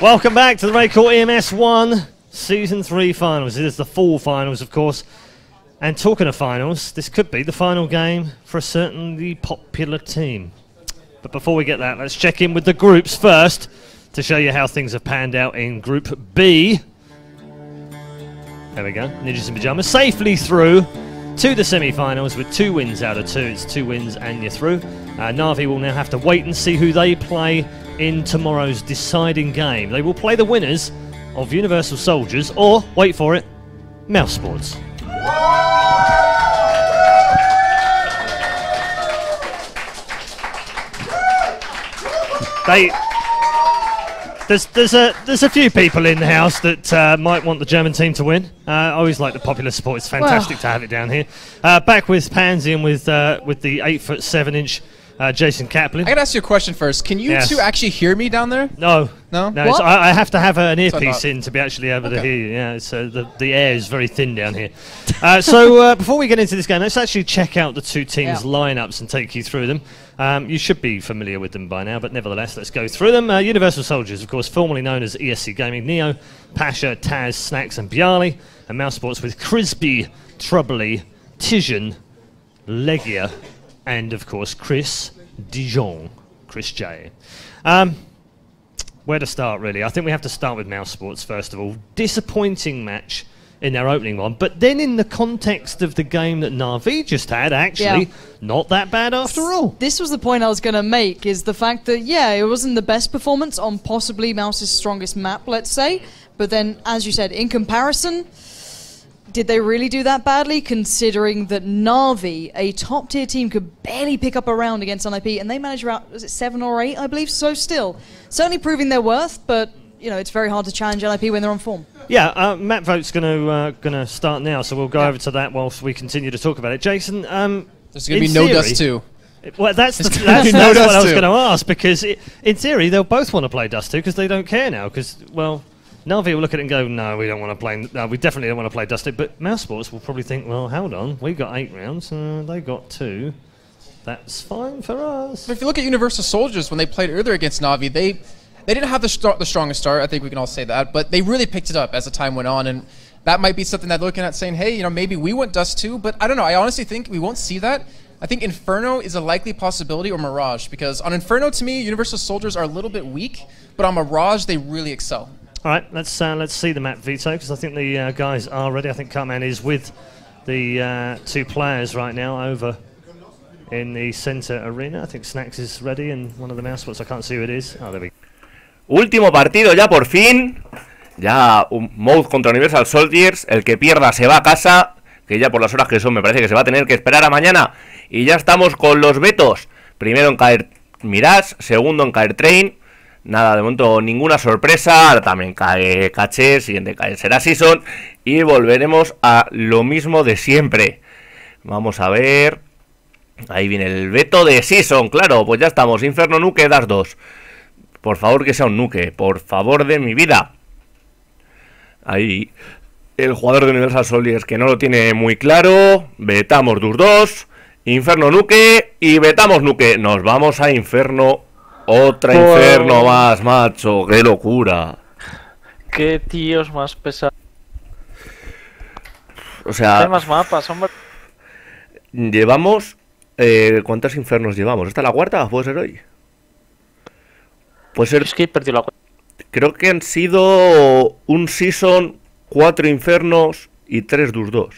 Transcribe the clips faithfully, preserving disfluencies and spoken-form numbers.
Welcome back to the Raycourt E M S One Season Three Finals. It is the fall finals, of course. And talking of finals, this could be the final game for a certainly popular team. But before we get that, let's check in with the groups first to show you how things have panned out in Group B. There we go. Ninjas in Pyjamas safely through to the semi-finals with two wins out of two. It's two wins and you're through. Uh, Na'Vi will now have to wait and see who they play in tomorrow's deciding game. They will play the winners of Universal Soldiers or, wait for it, Mousesports. They, there's, there's, a, there's a few people in the house that uh, might want the German team to win. Uh, I always like the popular support. It's fantastic wow. to have it down here. Uh, back with Pansy and with, uh, with the eight foot seven inch uh, Jason Kaplan. I got to ask you a question first. Can you yes. two actually hear me down there? No. No? No, it's, I, I have to have an earpiece in to be actually able okay. to hear you. Yeah, so the, the air is very thin down here. Uh, so uh, before we get into this game, let's actually check out the two teams' yeah. lineups and take you through them. Um, you should be familiar with them by now, but nevertheless, let's go through them. Uh, Universal Soldiers, of course, formerly known as E S C Gaming, Neo, Pasha, Taz, Snacks, and Bialy, and Mousesports with Crisby, Trubli, Tizian, Legia, and of course, Chris Dijon, ChrisJ. Um, where to start, really? I think we have to start with Mousesports, first of all. Disappointing match in their opening one, but then in the context of the game that Na'Vi just had, actually, yeah. not that bad after all. This was the point I was going to make, is the fact that, yeah, it wasn't the best performance on possibly Mouse's strongest map, let's say, but then, as you said, in comparison, did they really do that badly, considering that Na'Vi, a top-tier team, could barely pick up a round against N I P, and they managed around, was it seven or eight, I believe, so still. Certainly proving their worth, but you know, it's very hard to challenge N I P when they're on form. Yeah, uh, Matt Vote's going to uh, gonna start now, so we'll go yeah. over to that whilst we continue to talk about it. Jason, um, there's going to be no Dust two. Well, that's, the, that's, that's no what I was going to ask, because it, in theory, they'll both want to play Dust two because they don't care now, because, well, Na'Vi will look at it and go, no, we don't want to play, no, we definitely don't want to play Dust two, but Mousesports will probably think, well, hold on, we got eight rounds, uh, they got two, that's fine for us. But if you look at Universal Soldiers, when they played earlier against Na'Vi, they... They didn't have the, st the strongest start, I think we can all say that, but they really picked it up as the time went on, and that might be something that they're looking at saying, hey, you know, maybe we want Dust two, but I don't know, I honestly think we won't see that. I think Inferno is a likely possibility, or Mirage, because on Inferno, to me, Universal Soldiers are a little bit weak, but on Mirage, they really excel. All right, let's, uh, let's see the map, Vito, because I think the uh, guys are ready. I think Cartman is with the uh, two players right now over in the center arena. I think Snacks is ready, and one of the Mousesports, I can't see who it is. Oh, there we go. Último partido ya por fin, ya un Mouth contra Universal Soldiers, el que pierda se va a casa, que ya por las horas que son me parece que se va a tener que esperar a mañana. Y ya estamos con los vetos, primero en caer Mirage, segundo en caer Train, nada de momento ninguna sorpresa, ahora también cae Cache, siguiente cae será Season y volveremos a lo mismo de siempre. Vamos a ver, ahí viene el veto de Season, claro, pues ya estamos, Inferno, Nuke, Dust dos. Por favor que sea un Nuke, por favor de mi vida. Ahí el jugador de Universal Soldiers que no lo tiene muy claro. Vetamos Dust dos, Inferno Nuke y vetamos Nuke. Nos vamos a Inferno. Otra oh. Inferno más, macho. ¡Qué locura! ¡Qué tíos más pesados! O sea... Hay más mapas, hombre. Llevamos... Eh, ¿Cuántos Infernos llevamos? ¿Esta es la cuarta? ¿Puede ser hoy? Pues es que he perdido la cuenta. Creo que han sido un Season, cuatro Infernos y tres Dust dos.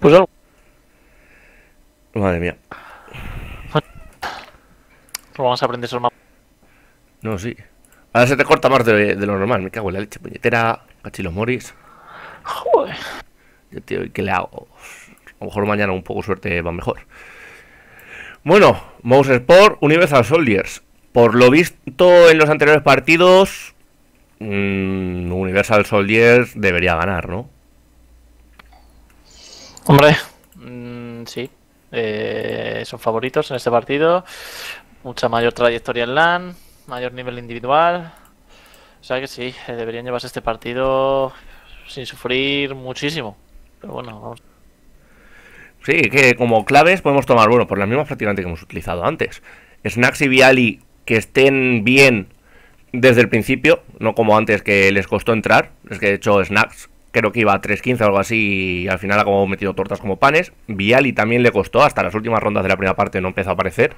Pues algo. Madre mía. No vamos a aprender esos mapas. No, sí. Ahora se te corta más de, de lo normal. Me cago en la leche, puñetera. Cachilos moris. Joder. Yo, tío, ¿y qué le hago? A lo mejor mañana un poco suerte va mejor. Bueno, Mousesport, Universal Soldiers. Por lo visto en los anteriores partidos, mmm, Universal Soldiers debería ganar, ¿no? Hombre, mm, sí. Eh, son favoritos en este partido. Mucha mayor trayectoria en LAN, mayor nivel individual. O sea que sí, eh, deberían llevarse este partido sin sufrir muchísimo. Pero bueno, vamos. Sí, que como claves podemos tomar, bueno, por las mismas prácticamente que hemos utilizado antes. Snacks y Bialy que estén bien, desde el principio, no como antes que les costó entrar. Es que de hecho Snacks creo que iba a tres quince o algo así y al final acabó metido tortas como panes. Bialy también le costó, hasta las últimas rondas de la primera parte no empezó a aparecer.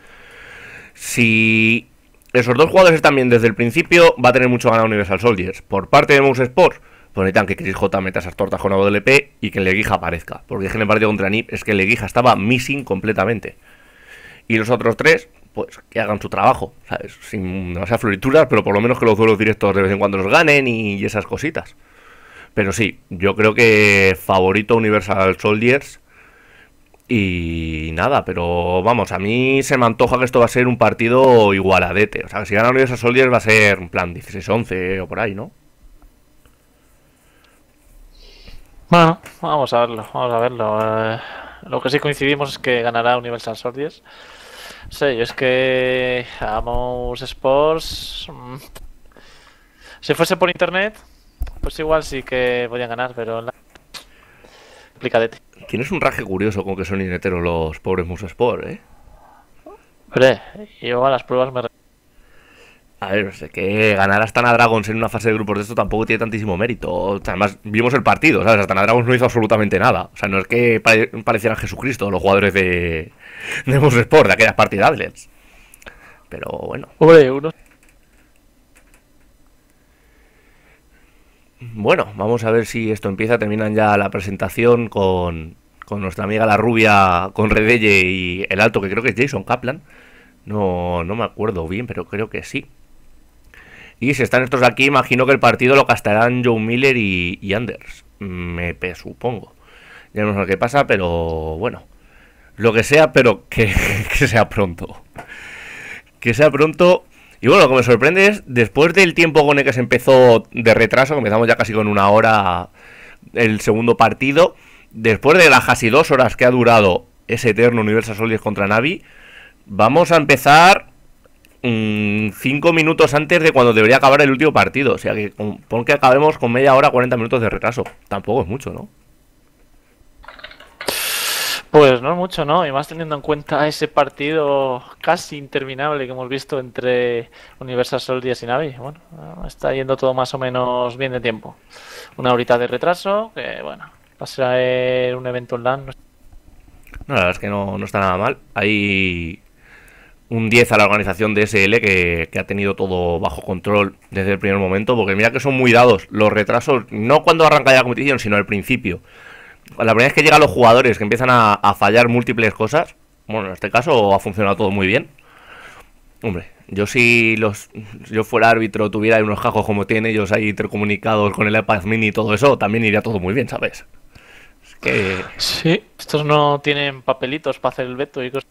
Si esos dos jugadores están bien desde el principio, va a tener mucho ganado Universal Soldiers. Por parte de mousesports, pues necesitan que ChrisJ meta esas tortas con A W P y que Leguija aparezca, porque es que en el partido contra Nip es que Leguija estaba missing completamente. Y los otros tres, pues que hagan su trabajo, ¿sabes? Sin demasiadas florituras, pero por lo menos que los duelos directos de vez en cuando los ganen y esas cositas. Pero sí, yo creo que favorito Universal Soldiers. Y nada, pero vamos, a mí se me antoja que esto va a ser un partido igualadete. O sea, que si gana Universal Soldiers va a ser en plan dieciséis once o por ahí, ¿no? Bueno, vamos a verlo, vamos a verlo. Eh, lo que sí coincidimos es que ganará Universal Soldiers. Sí, yo es que a mousesports, mmm, si fuese por internet, pues igual sí que podían ganar, pero la... complicadete. Tienes un raje curioso con que son ineteros los pobres mousesports, ¿eh? Hombre, yo a las pruebas me... A ver, no sé, que ganar a Stana Dragons en una fase de grupos de esto tampoco tiene tantísimo mérito. Además, vimos el partido, ¿sabes? Stana Dragons no hizo absolutamente nada. O sea, no es que parecieran Jesucristo los jugadores de, de mousesports, de aquellas partidas. Pero bueno. Hombre, uno. Bueno, vamos a ver si esto empieza. Terminan ya la presentación con, con nuestra amiga la rubia, con Redelle y el alto, que creo que es Jason Kaplan. No, no me acuerdo bien, pero creo que sí. Y si están estos aquí, imagino que el partido lo castarán Joe Miller y, y Anders. Me supongo. Ya no sé qué pasa, pero bueno. Lo que sea, pero que, que sea pronto. Que sea pronto. Y bueno, lo que me sorprende es, después del tiempo con el que se empezó de retraso, comenzamos ya casi con una hora el segundo partido, después de las casi dos horas que ha durado ese eterno Universal Soldiers contra Na'Vi, vamos a empezar... cinco minutos antes de cuando debería acabar el último partido. O sea que pon que acabemos con media hora, cuarenta minutos de retraso. Tampoco es mucho, ¿no? Pues no es mucho, ¿no? Y más teniendo en cuenta ese partido casi interminable que hemos visto entre Universal Soldiers y Na'Vi. Bueno, está yendo todo más o menos bien de tiempo. Una horita de retraso, que bueno, pasará en un evento online. No, la verdad es que no, no está nada mal. Ahí... un diez a la organización de S L que, que ha tenido todo bajo control desde el primer momento, porque mira que son muy dados los retrasos, no cuando arranca ya la competición, sino al principio. La primera vez que llegan los jugadores que empiezan a, a fallar múltiples cosas, bueno, en este caso ha funcionado todo muy bien. Hombre, yo si los yo fuera árbitro, tuviera unos cajos como tienen ellos ahí intercomunicados con el iPad mini y todo eso, también iría todo muy bien, ¿sabes? Es que... sí, estos no tienen papelitos para hacer el veto y cosas.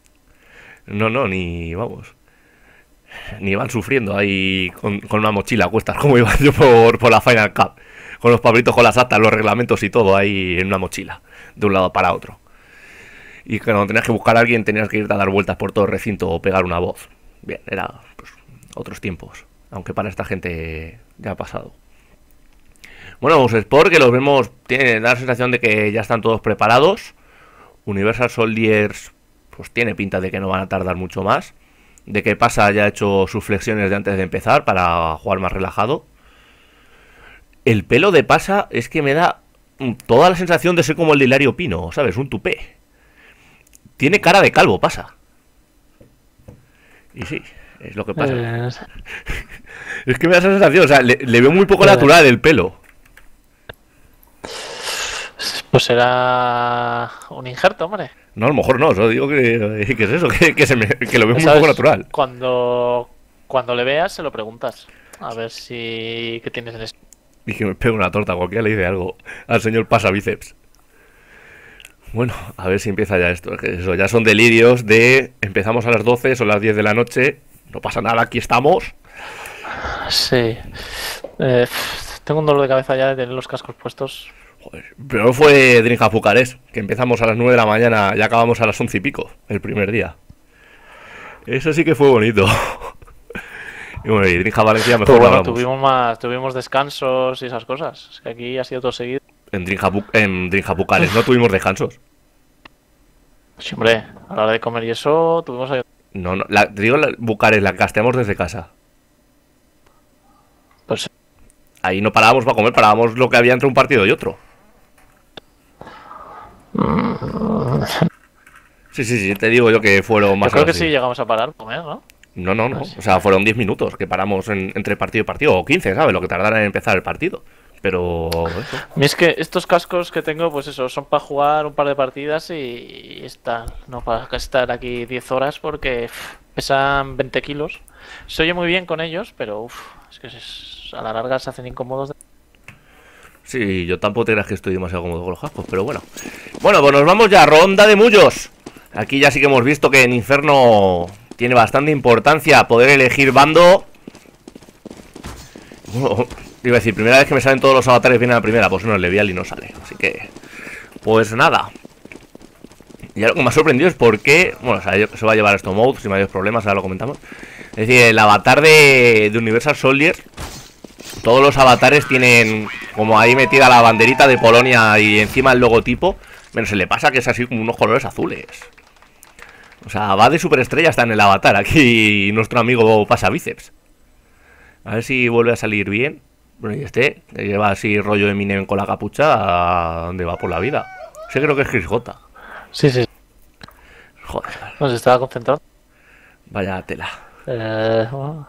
No, no, ni, vamos, ni van sufriendo ahí con, con una mochila a cuestas, como iba yo por, por la Final Cup, con los papelitos, con las actas, los reglamentos y todo ahí en una mochila, de un lado para otro. Y cuando tenías que buscar a alguien tenías que irte a dar vueltas por todo el recinto o pegar una voz. Bien, era pues, otros tiempos, aunque para esta gente ya ha pasado. Bueno, mousesports, que los vemos, tiene la sensación de que ya están todos preparados. Universal Soldiers... pues tiene pinta de que no van a tardar mucho más, de que Pasha ya ha hecho sus flexiones de antes de empezar para jugar más relajado. El pelo de Pasha es que me da toda la sensación de ser como el de Hilario Pino, ¿sabes? Un tupé. Tiene cara de calvo, Pasha. Y sí, es lo que pasa. Eh... es que me da esa sensación, o sea, le, le veo muy poco eh... natural el pelo. Pues será un injerto, hombre. No, a lo mejor no, yo digo que, que es eso, que, que, se me, que lo veo muy poco natural. Cuando, cuando le veas se lo preguntas, a ver si... ¿qué tienes en eso? Y que me pegue una torta, cualquiera le dice algo al señor Pasha bíceps. Bueno, a ver si empieza ya esto, que eso ya son delirios de... empezamos a las doce, son las diez de la noche, no pasa nada, aquí estamos. Sí, eh, tengo un dolor de cabeza ya de tener los cascos puestos. Joder, pero fue Dreamhack Bucarest, que empezamos a las nueve de la mañana y acabamos a las once y pico, el primer día. Eso sí que fue bonito. Y bueno, y Dreamhack Valencia mejor bueno, hablamos. Tuvimos más, tuvimos descansos y esas cosas, es que aquí ha sido todo seguido. En Dreamhack, en Dreamhack Bucarest no tuvimos descansos. Sí, hombre, a la hora de comer y eso tuvimos... ahí... No, no, la, te digo, la, Bucarest la casteamos desde casa. Pues ahí no parábamos para comer, parábamos lo que había entre un partido y otro. Sí, sí, sí, te digo yo que fueron más... Yo creo que sí llegamos a parar comer, ¿no? No, no, no. O sea, fueron diez minutos que paramos en, entre partido y partido, o quince, ¿sabes? Lo que tardara en empezar el partido. Pero... Eso. Es que estos cascos que tengo, pues eso, son para jugar un par de partidas y, y están, no para estar aquí diez horas porque uff, pesan veinte kilos. Se oye muy bien con ellos, pero uff, es que es, a la larga se hacen incómodos. De... Sí, yo tampoco te creas que estoy demasiado cómodo con los cascos, pero bueno. Bueno, pues nos vamos ya, ronda de mullos. Aquí ya sí que hemos visto que en Inferno tiene bastante importancia poder elegir bando. Bueno, iba a decir, primera vez que me salen todos los avatares viene a la primera. Pues no, el de Bialy no sale, así que... Pues nada. Y lo que me ha sorprendido es por qué... Bueno, o sea, se va a llevar esto mode sin mayores problemas, ahora lo comentamos. Es decir, el avatar de, de Universal Soldiers, todos los avatares tienen como ahí metida la banderita de Polonia y encima el logotipo, menos se le pasa que es así como unos colores azules. O sea, va de superestrella hasta en el avatar aquí nuestro amigo Pasha Bíceps. A ver si vuelve a salir bien. Bueno, y este, que lleva así rollo de Eminem con la capucha, ¿a dónde va por la vida? Sí, creo que es ChrisJ. Sí, sí. Joder. Nos estaba concentrando. Vaya tela. Eh, bueno.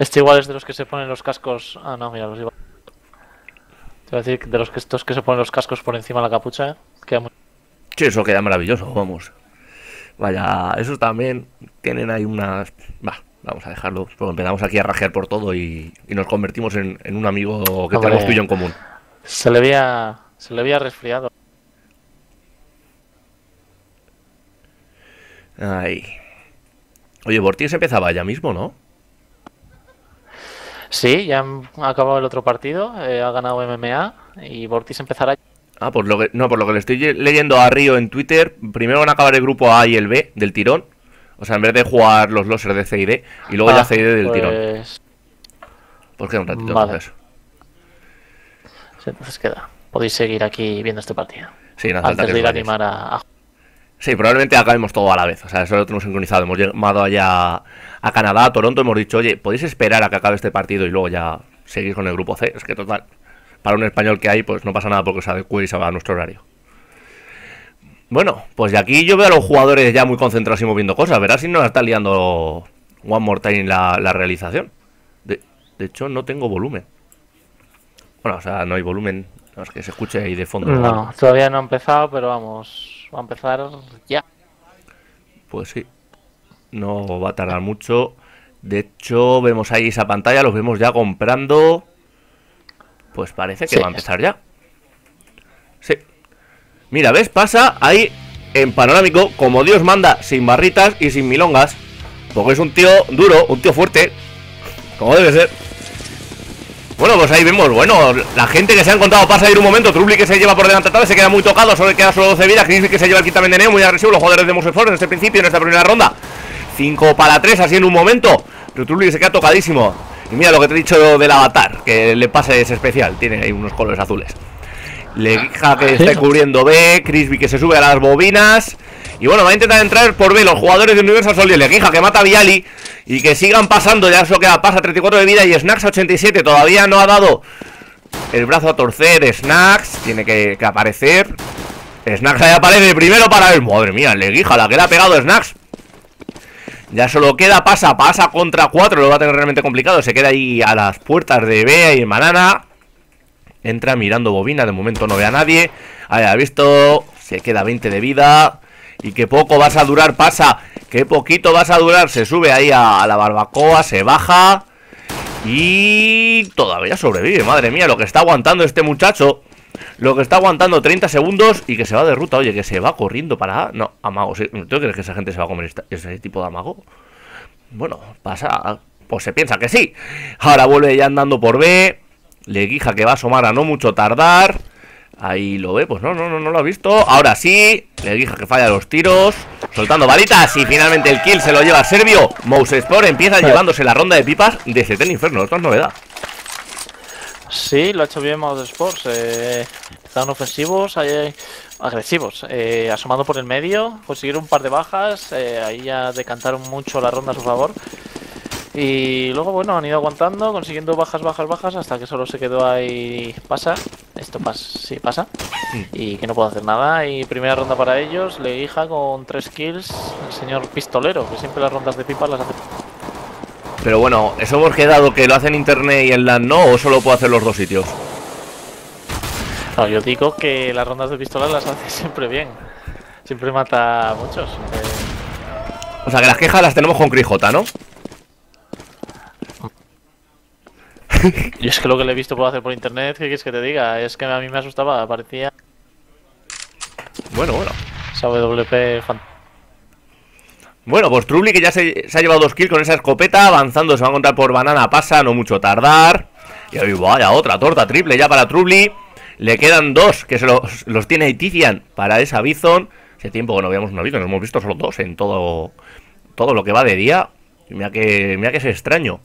Este igual es de los que se ponen los cascos... Ah, no, mira, los iba... Te iba a decir, de los que estos que se ponen los cascos por encima de la capucha, ¿eh? Queda muy... Sí, eso queda maravilloso, vamos. Vaya, esos también tienen ahí unas... Bah. Vamos a dejarlo, porque empezamos aquí a rajear por todo y, y nos convertimos en, en un amigo que... Hombre, tenemos tuyo en común. Se le había, se le había resfriado. Ay. Oye, Bortis empezaba ya mismo, ¿no? Sí, ya ha acabado el otro partido, eh, ha ganado M M A y Bortis empezará... Ah, por lo que, no, por lo que le estoy leyendo a Río en Twitter, primero van a acabar el grupo A y el B del tirón. O sea, en vez de jugar los losers de C y D, y luego ah, ya C y D del pues... tirón. Pues queda un ratito, vale. Entonces. Sí, entonces queda. Podéis seguir aquí viendo este partido. Sí, no hace falta que os vayáis. Antes de ir a animar a... Sí, probablemente acabemos todo a la vez. O sea, eso lo tenemos sincronizado. Hemos llamado allá a Canadá, a Toronto, hemos dicho, oye, podéis esperar a que acabe este partido y luego ya seguir con el grupo C. Es que total, para un español que hay, pues no pasa nada porque se adecue y se va a nuestro horario. Bueno, pues de aquí yo veo a los jugadores ya muy concentrados y moviendo cosas. Verás si no la está liando One More Time la, la realización. De, de hecho, no tengo volumen. Bueno, o sea, no hay volumen. No, es que se escuche ahí de fondo. No, todavía no ha empezado, pero vamos, va a empezar ya. Pues sí, no va a tardar mucho. De hecho, vemos ahí esa pantalla, los vemos ya comprando. Pues parece que sí, va a empezar ya. Sí. Mira, ¿ves? Pasha ahí en panorámico, como Dios manda, sin barritas y sin milongas. Porque es un tío duro, un tío fuerte, como debe ser. Bueno, pues ahí vemos, bueno, la gente que se ha encontrado Pasha ir un momento. Trubli que se lleva por delante atrás, se queda muy tocado, solo queda solo doce vidas. Crisby que se lleva el kit también de Neo, muy agresivo. Los jugadores de mousesports en este principio, en esta primera ronda. cinco para tres, así en un momento. Pero Trubli que se queda tocadísimo. Y mira lo que te he dicho del avatar, que le pase es especial, tiene ahí unos colores azules. Leguija que está cubriendo B, Crisby que se sube a las bobinas. Y bueno, va a intentar entrar por B los jugadores de Universal Soldier. Leguija que mata a Bialy y que sigan pasando. Ya eso queda, Pasha treinta y cuatro de vida y Snacks ochenta y siete. Todavía no ha dado el brazo a torcer. Snacks tiene que, que aparecer. Snacks ahí aparece primero para él. Madre mía, Leguija la que le ha pegado Snacks. Ya solo queda Pasha, Pasha contra cuatro. Lo va a tener realmente complicado. Se queda ahí a las puertas de B y en banana. Entra mirando bobina, de momento no ve a nadie. Ahí ha visto, se queda veinte de vida. Y qué poco vas a durar, Pasha. Qué poquito vas a durar. Se sube ahí a, a la barbacoa, se baja. Y todavía sobrevive, madre mía. Lo que está aguantando este muchacho. Lo que está aguantando, treinta segundos. Y que se va de ruta, oye, que se va corriendo para... No, amago, ¿sí? ¿Tú crees que esa gente se va a comer esta, ese tipo de amago? Bueno, Pasha, pues se piensa que sí. Ahora vuelve ya andando por B. Leguija que va a asomar a no mucho tardar. Ahí lo ve, pues no, no, no, no lo ha visto. Ahora sí, Leguija que falla los tiros, soltando balitas y finalmente el kill se lo lleva Servio. Mousesport empieza sí, llevándose la ronda de pipas de C T en Inferno, esto es novedad. Sí, lo ha hecho bien Mousesport. eh, Están ofensivos, eh, agresivos, eh, asomando por el medio, consiguieron un par de bajas, eh, ahí ya decantaron mucho la ronda a su favor. Y luego, bueno, han ido aguantando, consiguiendo bajas, bajas, bajas, hasta que solo se quedó ahí Pasha. Esto pasa, sí, pasa. Y que no puedo hacer nada. Y primera ronda para ellos, Leguija con tres kills, el señor Pistolero, que siempre las rondas de pipas las hace. Pero bueno, ¿eso hemos quedado que lo hace en internet y en LAN no? ¿O solo puedo hacer los dos sitios? No, yo digo que las rondas de pistola las hace siempre bien. Siempre mata a muchos. O sea, que las quejas las tenemos con Crijota, ¿no? Yo es que lo que le he visto puedo hacer por internet, ¿qué quieres que te diga? Es que a mí me asustaba, parecía... Bueno, bueno. Esa W P fan. Bueno, pues Trubli, que ya se, se ha llevado dos kills con esa escopeta, avanzando, se va a encontrar por banana, Pasha, no mucho tardar. Y ahí vaya, otra torta triple ya para Trubli. Le quedan dos, que se los, los tiene Tizian para esa Bison. Hace tiempo que no habíamos una Bison, nos hemos visto solo dos en todo, todo lo que va de día. Y mira que, mira que es extraño.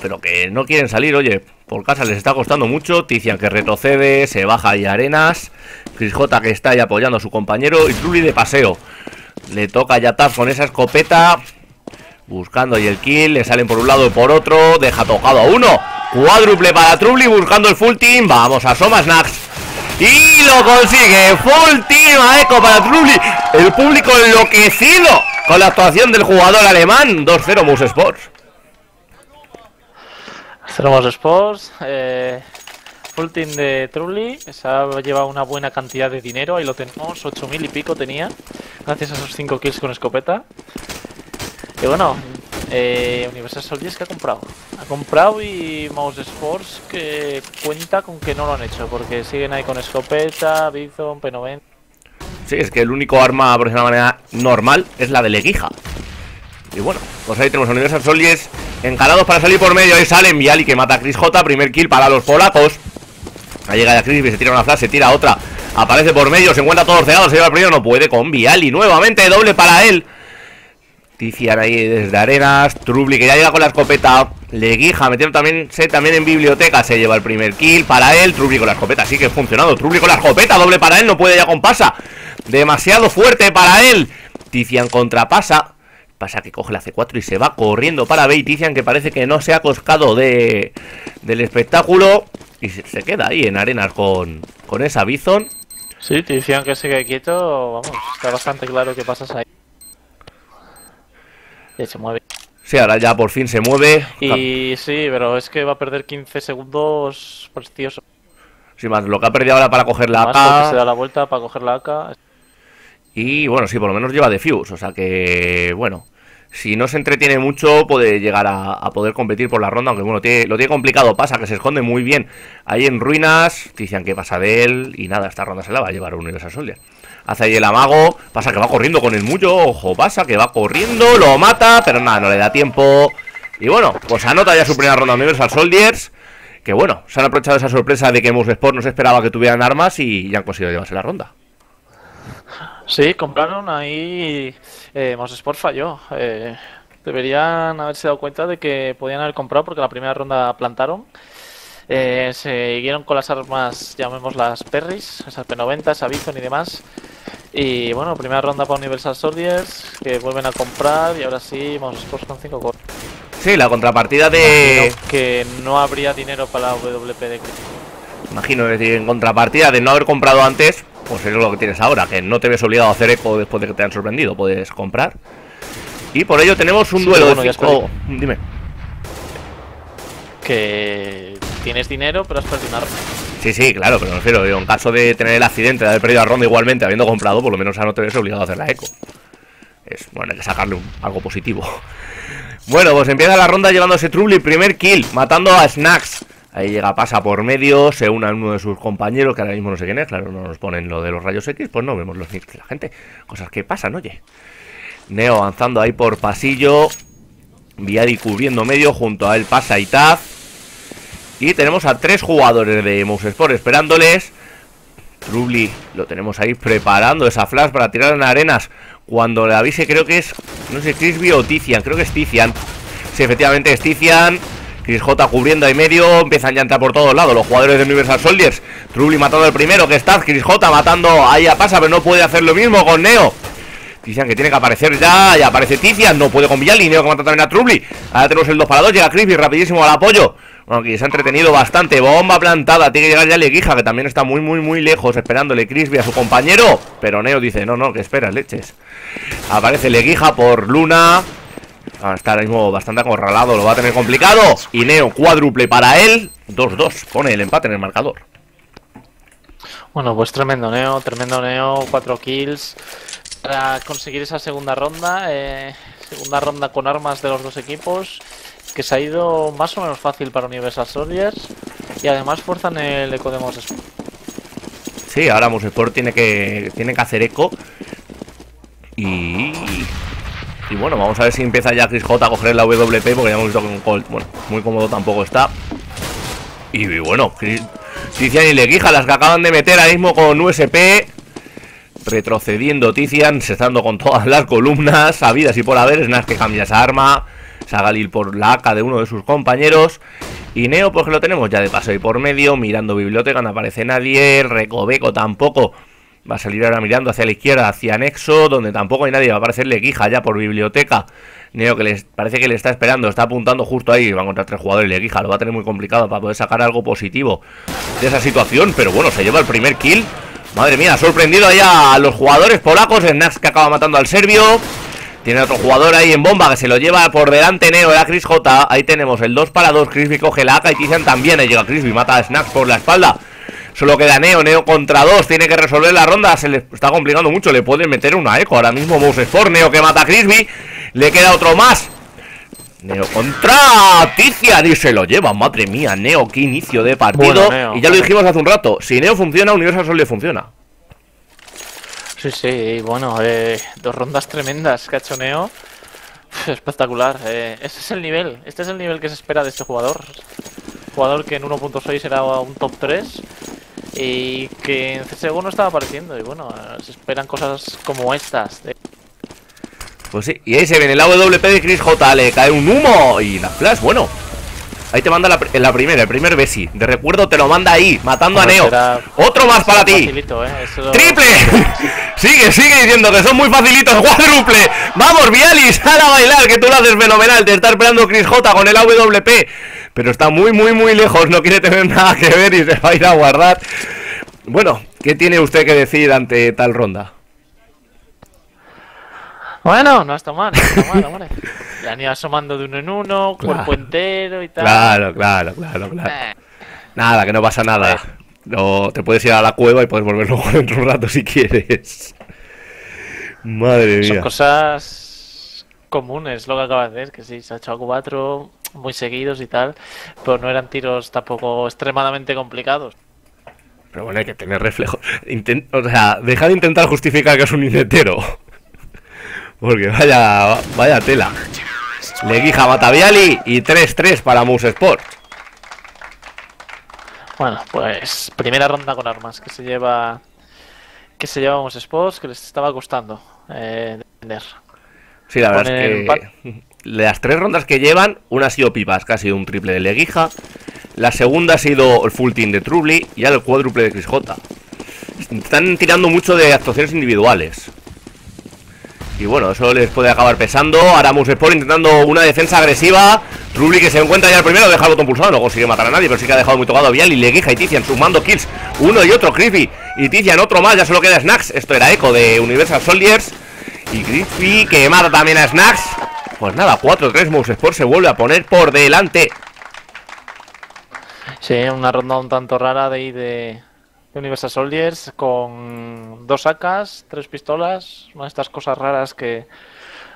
Pero que no quieren salir, oye, por casa les está costando mucho. Tizian que retrocede, se baja ahí Arenas, ChrisJ que está ahí apoyando a su compañero y Trubli de paseo. Le toca ya Taz con esa escopeta, buscando ahí el kill, le salen por un lado y por otro, deja tocado a uno. Cuádruple para Trubli buscando el full team, vamos, asoma Snacks y lo consigue, full team a eco para Trubli. El público enloquecido con la actuación del jugador alemán. Dos cero mousesports. Tenemos Sports, eh, full team de Trubli, se ha llevado una buena cantidad de dinero, ahí lo tenemos, ocho mil y pico tenía, gracias a esos cinco kills con escopeta. Y bueno, eh, Universal Soldiers que ha comprado, ha comprado y mousesports que cuenta con que no lo han hecho, porque siguen ahí con escopeta, Bison, P noventa. Sí, es que el único arma, por ejemplo, de manera normal es la de Leguija. Y bueno, pues ahí tenemos a Universal Soldiers encarados para salir por medio. Ahí salen Bialy que mata a ChrisJ, primer kill para los polacos. Ahí llega ya Crisby, se tira una flash, se tira otra, aparece por medio, se encuentra todo ordenado, se lleva el primero, no puede con Bialy. Nuevamente doble para él. Tizian ahí desde Arenas, Trubli que ya llega con la escopeta, Leguija metiendo también, se, también en biblioteca, se lleva el primer kill para él. Trubli con la escopeta, sí que ha funcionado, Trubli con la escopeta, doble para él, no puede ya con Pasha, demasiado fuerte para él. Tizian contra Pasha. Pasha que coge la C cuatro y se va corriendo para B. Tizian que parece que no se ha coscado de, del espectáculo. Y se, se queda ahí en Arenas con, con esa Bison. Sí, Tizian que se queda quieto. Vamos, está bastante claro que Pasha ahí. Ya se mueve. Sí, ahora ya por fin se mueve. Y sí, pero es que va a perder quince segundos preciosos. Sí, más lo que ha perdido ahora para coger la A K. Se da la vuelta para coger la A K. Y bueno, sí, por lo menos lleva defuse, o sea que, bueno, si no se entretiene mucho puede llegar a, a poder competir por la ronda. Aunque bueno, tiene, lo tiene complicado, Pasha que se esconde muy bien ahí en ruinas. Dicen que Pasha de él y nada, esta ronda se la va a llevar un Universal Soldier. Hace ahí el amago, Pasha que va corriendo con el mullo, ojo, Pasha que va corriendo, lo mata, pero nada, no le da tiempo. Y bueno, pues anota ya su primera ronda Universal Soldiers, que bueno, se han aprovechado esa sorpresa de que mousesports no se esperaba que tuvieran armas y ya han conseguido llevarse la ronda. Sí, compraron ahí, eh, mousesports falló, eh, deberían haberse dado cuenta de que podían haber comprado porque la primera ronda plantaron, eh, se siguieron con las armas, llamémoslas Perris, esas P noventa, esa Bison y demás, y bueno, primera ronda para Universal Soldiers, que vuelven a comprar y ahora sí, mousesports con cinco goles. Sí, la contrapartida de... No, que no habría dinero para la W P de Crisby. Imagino, es decir, en contrapartida de no haber comprado antes... Pues eso es lo que tienes ahora, que no te ves obligado a hacer eco después de que te han sorprendido, puedes comprar. Y por ello tenemos un sí, duelo bueno, de cinco... oh, dime. Que tienes dinero, pero has perdido una ronda. Sí, sí, claro, pero no sé, en caso de tener el accidente, de haber perdido la ronda igualmente, habiendo comprado, por lo menos ahora no te ves obligado a hacer la eco. Es, bueno, hay que sacarle un, algo positivo. Bueno, pues empieza la ronda llevándose Trubli, primer kill, matando a Snacks. Ahí llega Pasha por medio, se une a uno de sus compañeros, que ahora mismo no sé quién es, claro, no nos ponen lo de los rayos X, pues no vemos los nips de la gente. Cosas que pasan, oye. Neo avanzando ahí por pasillo, Bialy cubriendo medio, junto a él Pasha y Taz. Y tenemos a tres jugadores de mousesports esperándoles. Trubli lo tenemos ahí preparando esa flash para tirar en Arenas. Cuando le avise, creo que es, no sé, Crisby o Tizian, creo que es Tizian. Sí, efectivamente es Tizian. ChrisJ cubriendo ahí medio, empiezan ya a entrar por todos lados los jugadores de Universal Soldiers. Trubli matando al primero, que está ChrisJ matando ahí a Pasha, pero no puede hacer lo mismo con Neo. Tizian que tiene que aparecer ya. Ya aparece Tizian, no puede con Bialy. Neo que mata también a Trubli. Ahora tenemos el dos para dos. Llega Crisby rapidísimo al apoyo. Bueno, aquí se ha entretenido bastante. Bomba plantada. Tiene que llegar ya Leguija, que también está muy, muy, muy lejos, esperándole Crisby a su compañero. Pero Neo dice, no, no, que esperas, leches. Aparece Leguija por Luna. Ah, está ahora mismo bastante acorralado. Lo va a tener complicado. Y Neo cuádruple para él. dos dos. Pone el empate en el marcador. Bueno, pues tremendo Neo. Tremendo Neo. Cuatro kills para conseguir esa segunda ronda. Eh, segunda ronda con armas de los dos equipos, que se ha ido más o menos fácil para Universal Soldiers, y además forzan el eco de Mousesport. Sí, ahora Mousesport tiene que, tiene que hacer eco. Y... y bueno, vamos a ver si empieza ya ChrisJ a coger la W P, porque ya hemos visto que un Colt, bueno, muy cómodo tampoco está. Y, y bueno, Tizian y Leguija, las que acaban de meter ahora mismo con U S P. Retrocediendo Tizian, se está dando con todas las columnas sabidas y por haber. Snacks que cambia esa arma, Sagalil por la A K de uno de sus compañeros. Y Neo, pues que lo tenemos ya de paso y por medio, mirando biblioteca, no aparece nadie. El Recoveco tampoco. Va a salir ahora mirando hacia la izquierda, hacia Anexo, donde tampoco hay nadie. Va a aparecer Leguija ya por biblioteca. Neo, que les parece que le está esperando, está apuntando justo ahí. Va a encontrar tres jugadores. Leguija lo va a tener muy complicado para poder sacar algo positivo de esa situación. Pero bueno, se lleva el primer kill. Madre mía, sorprendido ahí a los jugadores polacos. Snacks que acaba matando al serbio. Tiene otro jugador ahí en bomba, que se lo lleva por delante Neo, era ChrisJ. Ahí tenemos el dos para dos, Crisby coge la A K y Tizian también. Ahí llega Crisby, mata a Snacks por la espalda. Solo queda Neo, Neo contra dos. Tiene que resolver la ronda, se le está complicando mucho. Le pueden meter una eco ahora mismo Mousesport. Neo que mata a Crisby, le queda otro más. Neo contra Tizian y se lo lleva. Madre mía, Neo, qué inicio de partido. Bueno, y ya lo dijimos hace un rato, si Neo funciona, Universal Soldier funciona. Sí, sí, bueno, eh, dos rondas tremendas que ha hecho Neo. Espectacular. Eh, ese es el nivel, este es el nivel que se espera de este jugador. Jugador que en uno punto seis era un top tres y que en C S G O no estaba apareciendo. Y bueno, se esperan cosas como estas. De... Pues sí, y ahí se viene el A W P de ChrisJ, le cae un humo y la flash, bueno. Ahí te manda la, la primera, el primer Bessie. De recuerdo te lo manda ahí, matando bueno, a Neo será, otro más para ti, facilito, ¿eh? Eso... ¡Triple! Sigue, sigue diciendo que son muy facilitos. ¡Cuádruple! ¡Vamos, Bialy! ¡Sal a bailar! Que tú lo haces fenomenal. Te está esperando ChrisJ con el A W P, pero está muy, muy, muy lejos. No quiere tener nada que ver y se va a ir a guardar. Bueno, ¿qué tiene usted que decir ante tal ronda? Bueno, no está mal, no está mal, hombre. La han ido asomando de uno en uno, claro. Cuerpo entero y tal. Claro, claro, claro, claro. Eh. Nada, que no pasa nada. Eh. No, te puedes ir a la cueva y puedes volver luego dentro de un rato si quieres. Madre mía. Son cosas comunes lo que acabas de decir, que sí, se ha echado cuatro muy seguidos y tal, pero no eran tiros tampoco extremadamente complicados. Pero bueno, hay que tener reflejos. Intent- o sea, deja de intentar justificar que es un inetero. Porque vaya, vaya tela. Leguija mata a Bialy y tres tres para Mousesport. Bueno, pues primera ronda con armas que se lleva que se lleva Mousesport, que les estaba costando eh, defender. Sí, la verdad es que las tres rondas que llevan, una ha sido pipas, que ha sido un triple de Leguija. La segunda ha sido el full team de Trubli y ya el cuádruple de ChrisJ. Están tirando mucho de actuaciones individuales. Y bueno, eso les puede acabar pesando. Ahora Mousesport intentando una defensa agresiva. Trubli que se encuentra ya el primero, deja el botón pulsado, no consigue matar a nadie, pero sí que ha dejado muy tocado a Bialy. Leguija y Tizian sumando kills, uno y otro. Crisby y Tizian otro más, ya solo queda Snacks. Esto era eco de Universal Soldiers. Y Crisby que mata también a Snacks. Pues nada, cuatro tres, Mousesport se vuelve a poner por delante. Sí, una ronda un tanto rara de... de... Universal Soldiers con dos A Ks, tres pistolas, una de estas cosas raras que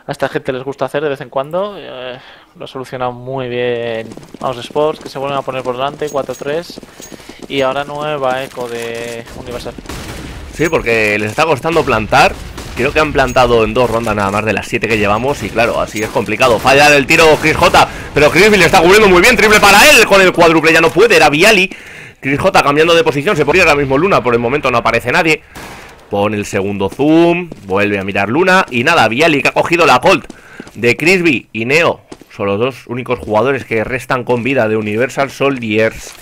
a esta gente les gusta hacer de vez en cuando. Eh, lo ha solucionado muy bien Mousesports, que se vuelven a poner por delante, cuatro tres, y ahora nueva eco de Universal. Sí, porque les está costando plantar. Creo que han plantado en dos rondas nada más de las siete que llevamos. Y claro, así es complicado. Falla el tiro ChrisJ, pero Crisby le está cubriendo muy bien. Triple para él, con el cuádruple ya no puede, era Bialy. ChrisJ cambiando de posición, se pone ahora mismo Luna, por el momento no aparece nadie. Pone el segundo zoom, vuelve a mirar Luna y nada, Bialy que ha cogido la Colt de Crisby y Neo. Son los dos únicos jugadores que restan con vida de Universal Soldiers.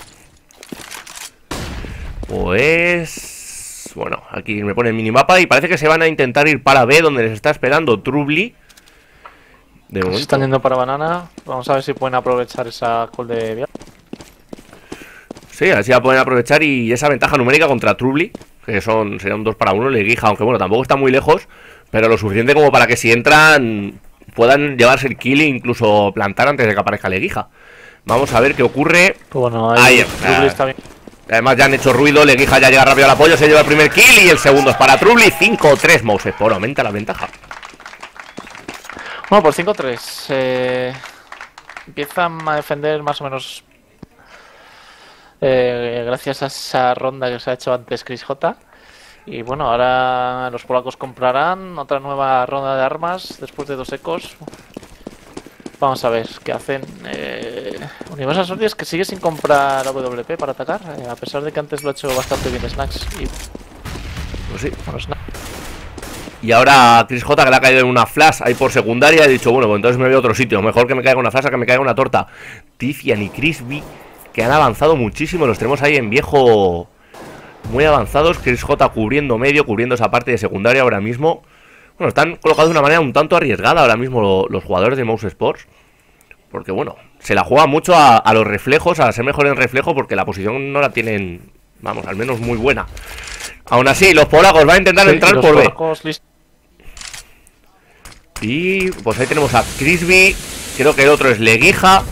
Pues... Bueno, aquí me pone el minimapa y parece que se van a intentar ir para B, donde les está esperando Trubli. De momento. Se están yendo para banana. Vamos a ver si pueden aprovechar esa call de Bialy. Sí, así la pueden aprovechar y esa ventaja numérica contra Trubli, que son sería un dos para uno, Leguija, aunque bueno, tampoco está muy lejos, pero lo suficiente como para que si entran puedan llevarse el kill e incluso plantar antes de que aparezca Leguija. Vamos a ver qué ocurre. Bueno, ahí, ahí Trubli está bien. Además ya han hecho ruido, Leguija ya llega rápido al apoyo, se lleva el primer kill y el segundo es para Trubli. cinco tres, Mousesport, aumenta la ventaja. Bueno, por cinco tres eh, empiezan a defender más o menos eh, gracias a esa ronda que se ha hecho antes ChrisJ. Y bueno, ahora los polacos comprarán otra nueva ronda de armas después de dos ecos. Vamos a ver qué hacen. Eh, Universal Soldiers, que sigue sin comprar A W P para atacar, eh, a pesar de que antes lo ha hecho bastante bien Snacks. Y... Pues sí. Bueno, Snacks. Y ahora ChrisJ, que le ha caído en una flash ahí por secundaria, ha dicho, bueno, pues entonces me voy a otro sitio. Mejor que me caiga una flash a que me caiga una torta. Tizian y Crisby, que han avanzado muchísimo. Los tenemos ahí en viejo muy avanzados. ChrisJ cubriendo medio, cubriendo esa parte de secundaria ahora mismo. Bueno, están colocados de una manera un tanto arriesgada ahora mismo lo, los jugadores de mousesports, porque bueno, se la juega mucho a, a los reflejos, a ser mejor en reflejo, porque la posición no la tienen, vamos, al menos muy buena. Aún así, los polacos van a intentar sí, entrar por B. Y pues ahí tenemos a Crisby, creo que el otro es Leguija.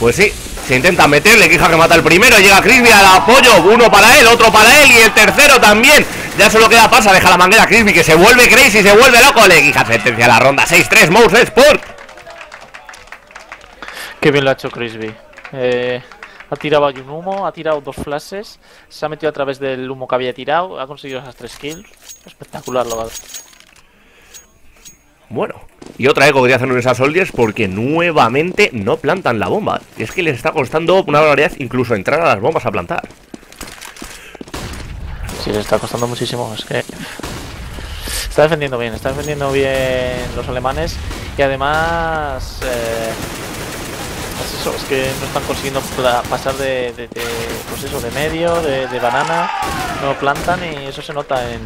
Pues sí, se intenta meter, Leguija que mata el primero, llega Crisby al apoyo, uno para él, otro para él y el tercero también. Ya solo queda Pasha, deja la manguera a Crisby, que se vuelve crazy, se vuelve loco. Leguija sentencia la ronda, seis tres, Mousesport. Qué bien lo ha hecho Crisby. Eh, ha tirado aquí un humo, ha tirado dos flashes, se ha metido a través del humo que había tirado, ha conseguido esas tres kills. Espectacular lo va a hacer. Bueno, y otra eco que hacer Universal Soldiers, porque nuevamente no plantan la bomba. Y es que les está costando una barbaridad incluso entrar a las bombas a plantar. Sí, le está costando muchísimo, es que está defendiendo bien, está defendiendo bien los alemanes y además eh, es eso, es que no están consiguiendo pasar de, de, de, pues eso, de medio, de, de banana, no plantan y eso se nota en...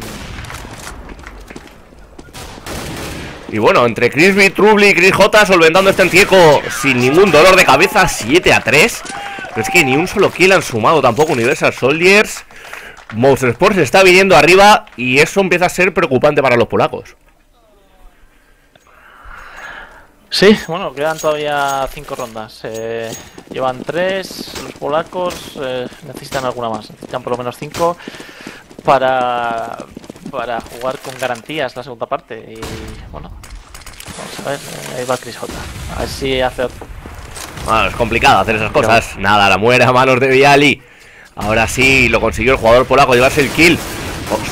Y bueno, entre Crisby, Trubli y ChrisJ solventando este entieco sin ningún dolor de cabeza, siete a tres, pero es que ni un solo kill han sumado tampoco Universal Soldiers. Mousesports se está viniendo arriba y eso empieza a ser preocupante para los polacos. Sí, bueno, quedan todavía cinco rondas. Eh, llevan tres, los polacos eh, necesitan alguna más, necesitan por lo menos cinco para, para jugar con garantías la segunda parte. Y bueno, vamos a ver, ahí va ChrisJ, a ver si hace otro. Bueno, es complicado hacer esas cosas. Pero... Nada, la muera a manos de Bialy. Ahora sí, lo consiguió el jugador polaco, llevarse el kill.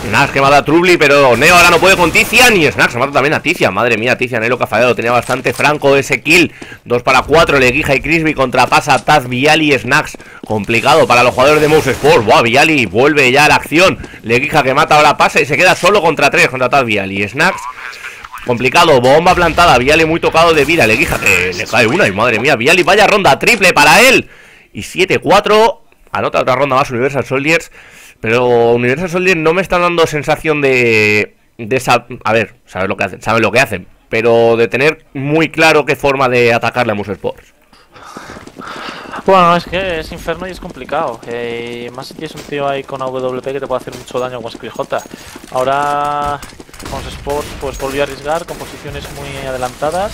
Snacks que mata a Trubli, pero Neo ahora no puede con Tizian. Y Snacks se mata también a Tizian. Madre mía, Tizian es lo que ha fallado. Tenía bastante franco ese kill. dos para cuatro, Leguija y Crisby contra Pasha, Taz, Bialy, Snacks. Complicado para los jugadores de Mousesports. Buah, Bialy vuelve ya a la acción. Leguija que mata ahora Pasha y se queda solo contra tres, contra Taz, Bialy, Snacks. Complicado, bomba plantada. Bialy muy tocado de vida. Leguija que le cae una. Y madre mía, Bialy, vaya ronda triple para él. Y siete cuatro. Anota otra ronda más Universal Soldiers. Pero Universal Soldiers no me están dando sensación de... de esa, a ver, saben lo que hacen, saben lo que hacen, pero de tener muy claro qué forma de atacarle a Mousesports. Bueno, es que es Inferno y es complicado. eh, Más si tienes un tío ahí con A W P que te puede hacer mucho daño con ChrisJ. Ahora Mousesports pues volvió a arriesgar con posiciones muy adelantadas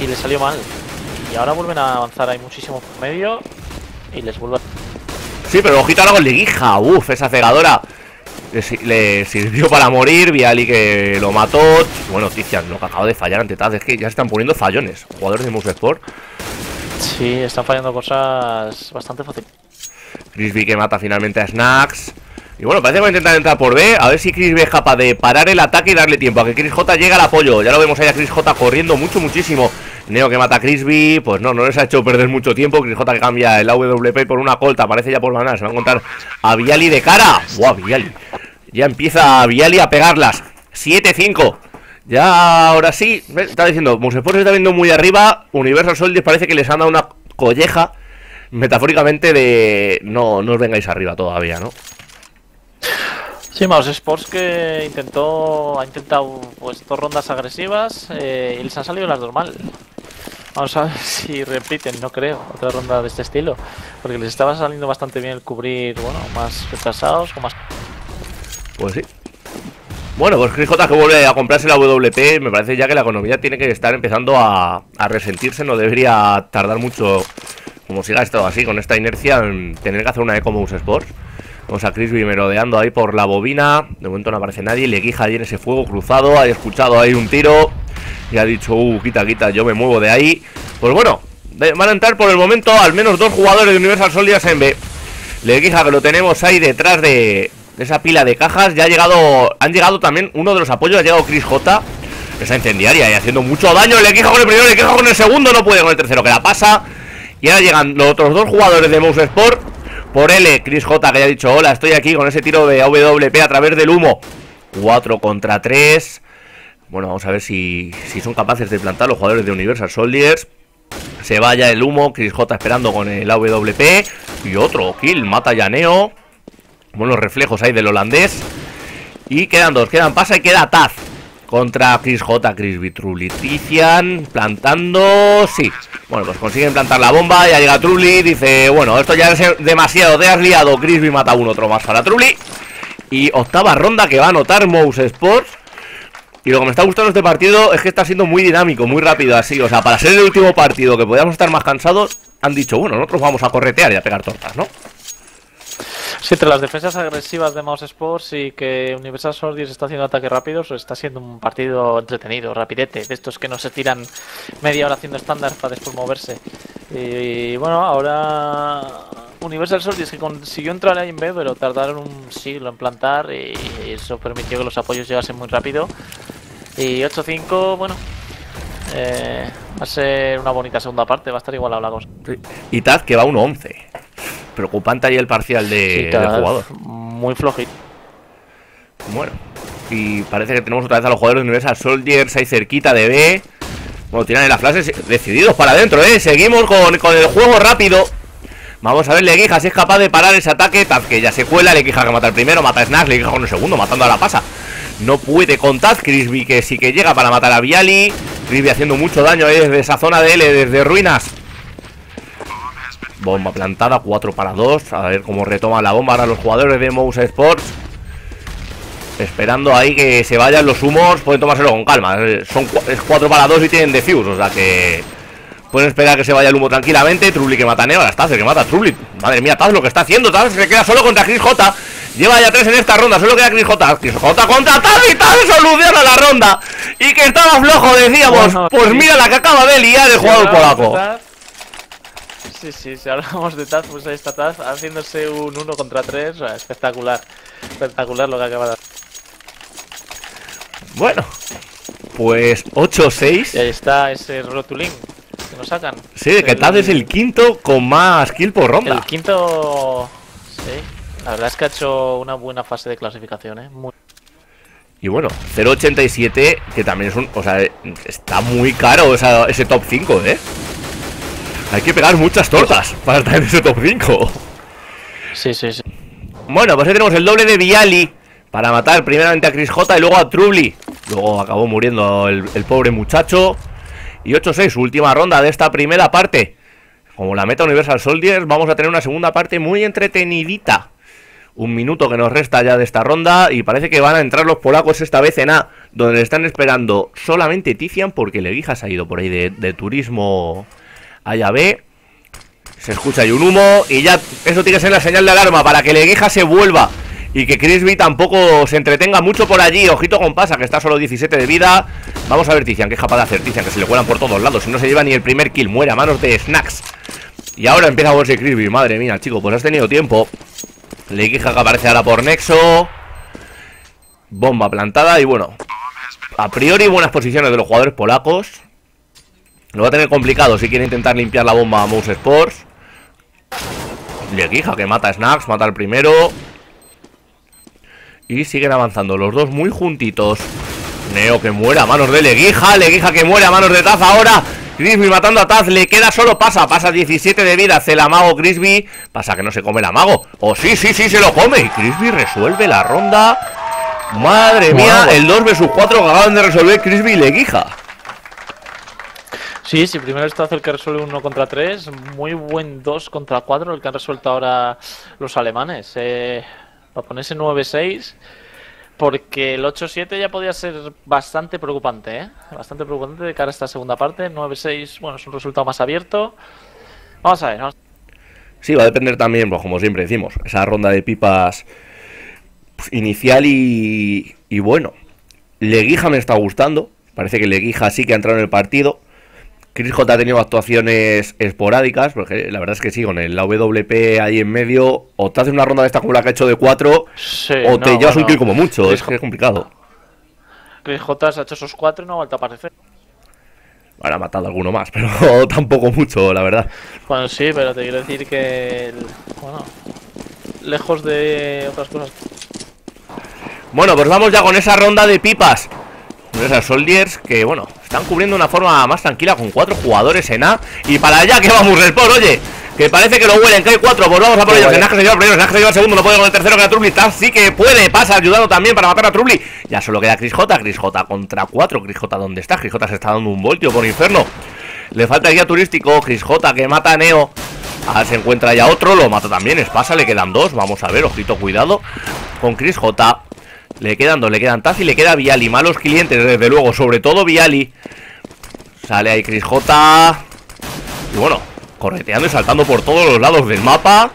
y le salió mal. Y ahora vuelven a avanzar ahí muchísimo por medio y les vuelve a... Sí, pero ojito ahora con Leguija. Uff, esa cegadora le, le sirvió para morir. Bialy que lo mató. Bueno, Tizian, lo que acabo de fallar ante Taz. Es que ya están poniendo fallones jugadores de Mousesports. Sí, están fallando cosas bastante fáciles. Crisby que mata finalmente a Snacks. Y bueno, parece que va a intentar entrar por B. A ver si Crisby es capaz de parar el ataque y darle tiempo a que ChrisJ llegue al apoyo. Ya lo vemos ahí a ChrisJ corriendo mucho, muchísimo. Neo que mata a Crisby, pues no, no les ha hecho perder mucho tiempo. ChrisJ que cambia el A W P por una colta, aparece ya por banana, se va a encontrar a Bialy de cara. ¡Guau, Bialy! Ya empieza Bialy a pegarlas. siete cinco. Ya ahora sí, está diciendo, Mousesports está viendo muy arriba. Universal Soldiers parece que les han dado una colleja, metafóricamente, de no, no os vengáis arriba todavía, ¿no? Sí, mousesports que intentó, ha intentado pues dos rondas agresivas eh, y les han salido las dos mal. Vamos a ver si repiten, no creo, otra ronda de este estilo, porque les estaba saliendo bastante bien el cubrir, bueno, más retrasados o más... Pues sí. Bueno, pues ChrisJ que vuelve a comprarse la W P, me parece ya que la economía tiene que estar empezando a, a resentirse, no debería tardar mucho, como siga estado así, con esta inercia, en tener que hacer una eco mousesports. Vamos a Crisby merodeando ahí por la bobina. De momento no aparece nadie. Leguija ahí en ese fuego cruzado. Ha escuchado ahí un tiro y ha dicho, uh, quita, quita, yo me muevo de ahí. Pues bueno, van a entrar por el momento al menos dos jugadores de Universal Soldiers en B. Leguija que lo tenemos ahí detrás de, de esa pila de cajas. Ya ha llegado, han llegado también uno de los apoyos. Ha llegado ChrisJ, esa incendiaria, y haciendo mucho daño. Leguija con el primero, Leguija con el segundo. No puede con el tercero, que la pasa. Y ahora llegan los otros dos jugadores de mousesports. Por L, ChrisJ que ya ha dicho, hola, estoy aquí con ese tiro de A W P a través del humo. Cuatro contra tres. Bueno, vamos a ver si, si son capaces de plantar los jugadores de Universal Soldiers. Se vaya el humo, ChrisJ esperando con el A W P. Y otro kill, mata ya Neo. Buenos reflejos ahí del holandés. Y quedan dos, quedan Pasha y queda Taz. Contra ChrisJ, Crisby, Trubli, Tizian, plantando, sí. Bueno, pues consiguen plantar la bomba, ya llega Trubli, dice, bueno, esto ya es demasiado, te has liado, Crisby mata uno, otro más para Trubli. Y octava ronda que va a anotar mousesports. Y lo que me está gustando este partido es que está siendo muy dinámico, muy rápido así. O sea, para ser el último partido que podíamos estar más cansados, han dicho, bueno, nosotros vamos a corretear y a pegar tortas, ¿no? Sí, entre las defensas agresivas de mousesports y que Universal Soldiers está haciendo ataques rápidos, está siendo un partido entretenido, rapidete, de estos que no se tiran media hora haciendo estándar para después moverse. Y, y bueno, ahora Universal Soldiers que consiguió entrar ahí en B, pero tardaron un siglo en plantar y eso permitió que los apoyos llegasen muy rápido. Y ocho cinco, bueno... Eh, va a ser una bonita segunda parte, va a estar igualado la cosa. Sí. Y Taz que va uno once. Preocupante ahí el parcial de, sí, del jugador. Muy flojito. Bueno, y parece que tenemos otra vez a los jugadores de Universal Soldiers ahí cerquita de B. Bueno, tiran en las flashes decididos para adentro, ¿eh? Seguimos con, con el juego rápido. Vamos a ver Leguija si es capaz de parar ese ataque. Taz que ya se cuela, Leguija que mata el primero, mata a Snacks, Leguija con el segundo, matando a la Pasha. No puede con Taz, Crisby que sí que llega para matar a Bialy. Crisby haciendo mucho daño ahí desde esa zona de L, desde ruinas. Bomba plantada, cuatro para dos. A ver cómo retoman la bomba ahora los jugadores de mousesports. Esperando ahí que se vayan los humos. Pueden tomárselo con calma. Son, es cuatro para dos y tienen defuse. O sea que pueden esperar que se vaya el humo tranquilamente. Trubli que mata a Neo. Ahora Taz, el que mata a Trubli. Madre mía, Taz lo que está haciendo. Taz se queda solo contra ChrisJ. Lleva ya tres en esta ronda. Solo queda ChrisJ. ChrisJ contra Taz y Taz soluciona la ronda. Y que estaba flojo, decíamos. Bueno, pues mira la que acaba de liar el jugador polaco. Sí, sí, si hablamos de Taz, pues ahí está Taz haciéndose un uno contra tres, o sea, espectacular, espectacular lo que acaba de hacer. Bueno, pues ocho seis. Y ahí está ese rotulín que nos sacan. Sí, de que el... Taz es el quinto con más kill por ronda. El quinto, sí, la verdad es que ha hecho una buena fase de clasificación, ¿eh? Muy... Y bueno, cero ochenta y siete, que también es un, o sea, está muy caro esa, ese top cinco, ¿eh? Hay que pegar muchas tortas para estar en ese top cinco. Sí, sí, sí. Bueno, pues ahí tenemos el doble de Bialy para matar primeramente a ChrisJ y luego a Trubli. Luego acabó muriendo el, el pobre muchacho. Y ocho seis, última ronda de esta primera parte. Como la meta Universal Soldiers, vamos a tener una segunda parte muy entretenidita. Un minuto que nos resta ya de esta ronda. Y parece que van a entrar los polacos esta vez en A, donde están esperando solamente Tizian, porque Leguija se ha ido por ahí de, de turismo... Allá ve, se escucha ahí un humo y ya eso tiene que ser la señal de alarma para que Leguija se vuelva y que Crisby tampoco se entretenga mucho por allí. Ojito con Pasha, que está solo diecisiete de vida. Vamos a ver Tizian, que es capaz de hacer Tizian, que se le cuelan por todos lados. Si no se lleva ni el primer kill, muere a manos de Snacks. Y ahora empieza a moverse Crisby. Madre mía, chico, pues has tenido tiempo. Leguija que aparece ahora por Nexo. Bomba plantada y bueno, a priori buenas posiciones de los jugadores polacos. Lo va a tener complicado si quiere intentar limpiar la bomba a mousesports. Leguija que mata a Snacks, mata al primero. Y siguen avanzando los dos muy juntitos. Neo que muere a manos de Leguija. Leguija que muere a manos de Taz ahora. Crisby matando a Taz, le queda solo Pasha. Pasha diecisiete de vida, hace el amago Crisby. Pasha que no se come el amago. O oh, sí, sí, sí, se lo come. Y Crisby resuelve la ronda. Madre mía, wow. El dos versus cuatro acaban de resolver Crisby y Leguija. Sí, sí, primero está el que resuelve uno contra tres. Muy buen dos contra cuatro el que han resuelto ahora los alemanes. Eh, va a ponerse nueve seis. Porque el ocho siete ya podía ser bastante preocupante, ¿eh? Bastante preocupante de cara a esta segunda parte. nueve seis, bueno, es un resultado más abierto. Vamos a ver, vamos. Sí, va a depender también, pues como siempre decimos, esa ronda de pipas inicial y, y bueno. Leguija me está gustando. Parece que Leguija sí que ha entrado en el partido. ChrisJ ha tenido actuaciones esporádicas, porque la verdad es que sí, con el A W P ahí en medio, o te hace una ronda de esta como la que ha hecho de cuatro, sí, o te no, llevas bueno, un kill como mucho, Chris es que es complicado. ChrisJ se ha hecho esos cuatro y no ha vuelto a aparecer. Ahora ha matado alguno más, pero tampoco mucho, la verdad. Bueno, sí, pero te quiero decir que, el, bueno, lejos de otras cosas. Bueno, pues vamos ya con esa ronda de pipas. Esas Soldiers que, bueno, están cubriendo una forma más tranquila con cuatro jugadores en A. Y para allá que vamos, el por, oye, que parece que lo huelen, que hay cuatro, pues vamos a por ellos. Snacks se lleva el primero, Snacks se lleva el segundo, no puede con el tercero, que a Trubli. Taz sí que puede, Pasha ayudado también para matar a Trubli. Ya solo queda ChrisJ, ChrisJ contra cuatro. ChrisJ, ¿dónde está? ChrisJ se está dando un voltio por Inferno. Le falta guía turístico, ChrisJ que mata a Neo. Ah, se encuentra ya otro, lo mata también, es Pasha, le quedan dos, vamos a ver, ojito, cuidado con ChrisJ. Le quedan dos, le quedan Taz y le queda Bialy. Malos clientes, desde luego, sobre todo Bialy. Sale ahí ChrisJ. Y bueno, correteando y saltando por todos los lados del mapa.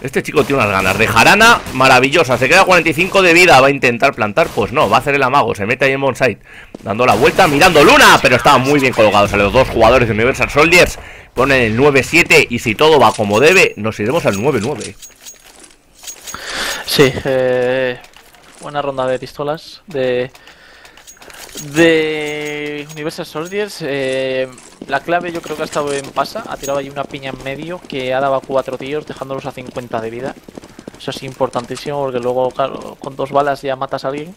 Este chico tiene unas ganas de jarana maravillosa. Se queda cuarenta y cinco de vida. Va a intentar plantar, pues no, va a hacer el amago. Se mete ahí en bonsai, dando la vuelta, mirando Luna, pero está muy bien colocado. O sea, los dos jugadores de Universal Soldiers ponen el nueve siete y si todo va como debe, nos iremos al nueve nueve. Sí, eh... buena ronda de pistolas de, de Universal Soldiers. Eh, la clave yo creo que ha estado en Pasha. Ha tirado allí una piña en medio que ha dado a cuatro tíos dejándolos a cincuenta de vida. Eso es importantísimo porque luego, claro, con dos balas ya matas a alguien.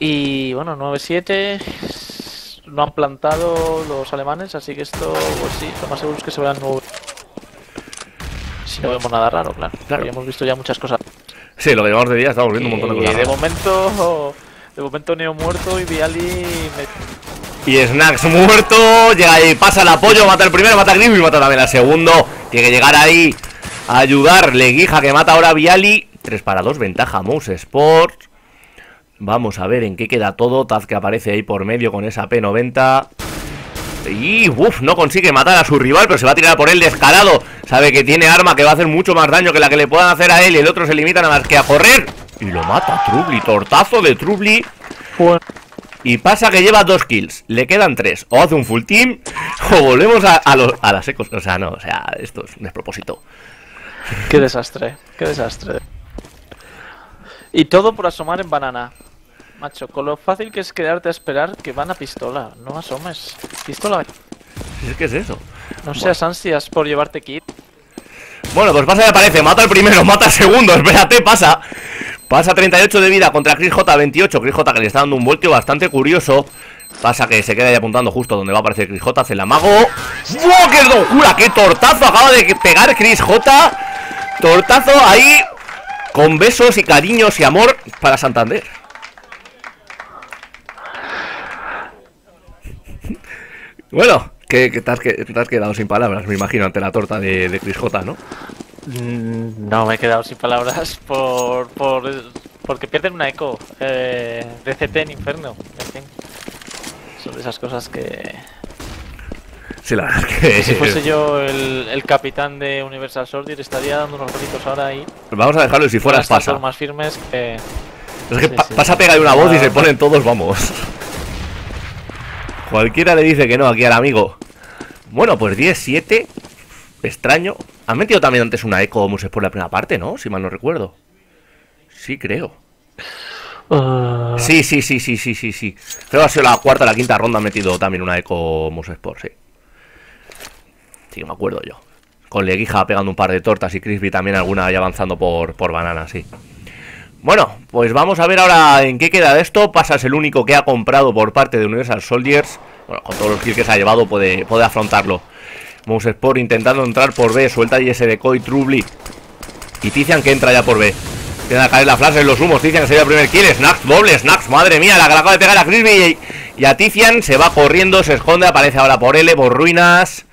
Y bueno, nueve siete. No han plantado los alemanes, así que esto, pues sí, lo más seguro es que se verán nuevos. Si no vemos nada raro, claro. Claro. Hemos visto ya muchas cosas. Sí, lo que llevamos de día, estamos viendo un montón de cosas. De momento, de momento Neo muerto y Bialy... Me... Y Snacks muerto, llega ahí, Pasha el apoyo, mata el primero, mata a Crisby y mata también al segundo. Tiene que llegar ahí a ayudar, Leguija que mata ahora a Bialy. tres para dos, ventaja mousesports. Vamos a ver en qué queda todo, Taz que aparece ahí por medio con esa P noventa. Y uff, no consigue matar a su rival, pero se va a tirar por él descarado. Sabe que tiene arma que va a hacer mucho más daño que la que le puedan hacer a él. Y el otro se limita nada más que a correr. Y lo mata Trubli, tortazo de Trubli. Y Pasha que lleva dos kills, le quedan tres. O hace un full team o volvemos a, a, los, a las ecos. O sea, no, o sea, esto es un despropósito. Qué desastre, qué desastre. Y todo por asomar en banana. Macho, con lo fácil que es quedarte a esperar que van a pistola. No asomes. Pistola. ¿Qué es eso? No seas bueno. Ansias por llevarte kit. Bueno, pues Pasha ya aparece. Mata al primero, mata al segundo. Espérate, Pasha. Pasha treinta y ocho de vida contra ChrisJ veintiocho. ChrisJ que le está dando un voltio bastante curioso. Pasha que se queda ahí apuntando justo donde va a aparecer ChrisJ. Hace el amago. ¡Wow! ¡Qué locura! ¡Qué tortazo! Acaba de pegar ChrisJ. Tortazo ahí. Con besos y cariños y amor para Santander. Bueno, que, que, te has, que te has quedado sin palabras, me imagino, ante la torta de, de ChrisJ, ¿no? No, me he quedado sin palabras por, por porque pierden una eco eh, de C T en Inferno, en fin. Son de esas cosas que... Sí, la verdad es que... Si fuese yo el, el capitán de Universal Soldier, estaría dando unos gritos ahora ahí. Vamos a dejarlo y si fueras Pasha. Más firmes que... Es que sí, pa sí. Pasha pega de una voz ah, y se ponen todos, vamos... Cualquiera le dice que no aquí al amigo. Bueno, pues diez siete. Extraño. Han metido también antes una eco mousesports por la primera parte, ¿no? Si mal no recuerdo. Sí, creo. Uh... Sí, sí, sí, sí, sí, sí, sí. Creo que ha sido la cuarta o la quinta ronda. Han metido también una eco mousesports, sí. Sí, me acuerdo yo. Con Leguija pegando un par de tortas y Crisby también alguna ahí avanzando por, por banana, sí. Bueno, pues vamos a ver ahora en qué queda de esto. Pasha es el único que ha comprado por parte de Universal Soldiers bueno, con todos los kills que se ha llevado puede, puede afrontarlo. Mousesport intentando entrar por B, suelta y ese decoy Trubli y Tizian que entra ya por B. Tiene a caer la flash en los humos, Tizian se lleva el primer kill, Snacks, doble, Snacks, madre mía, la que acaba de pegar a Crisby y, y a Tizian, se va corriendo, se esconde, aparece ahora por L, por ruinas.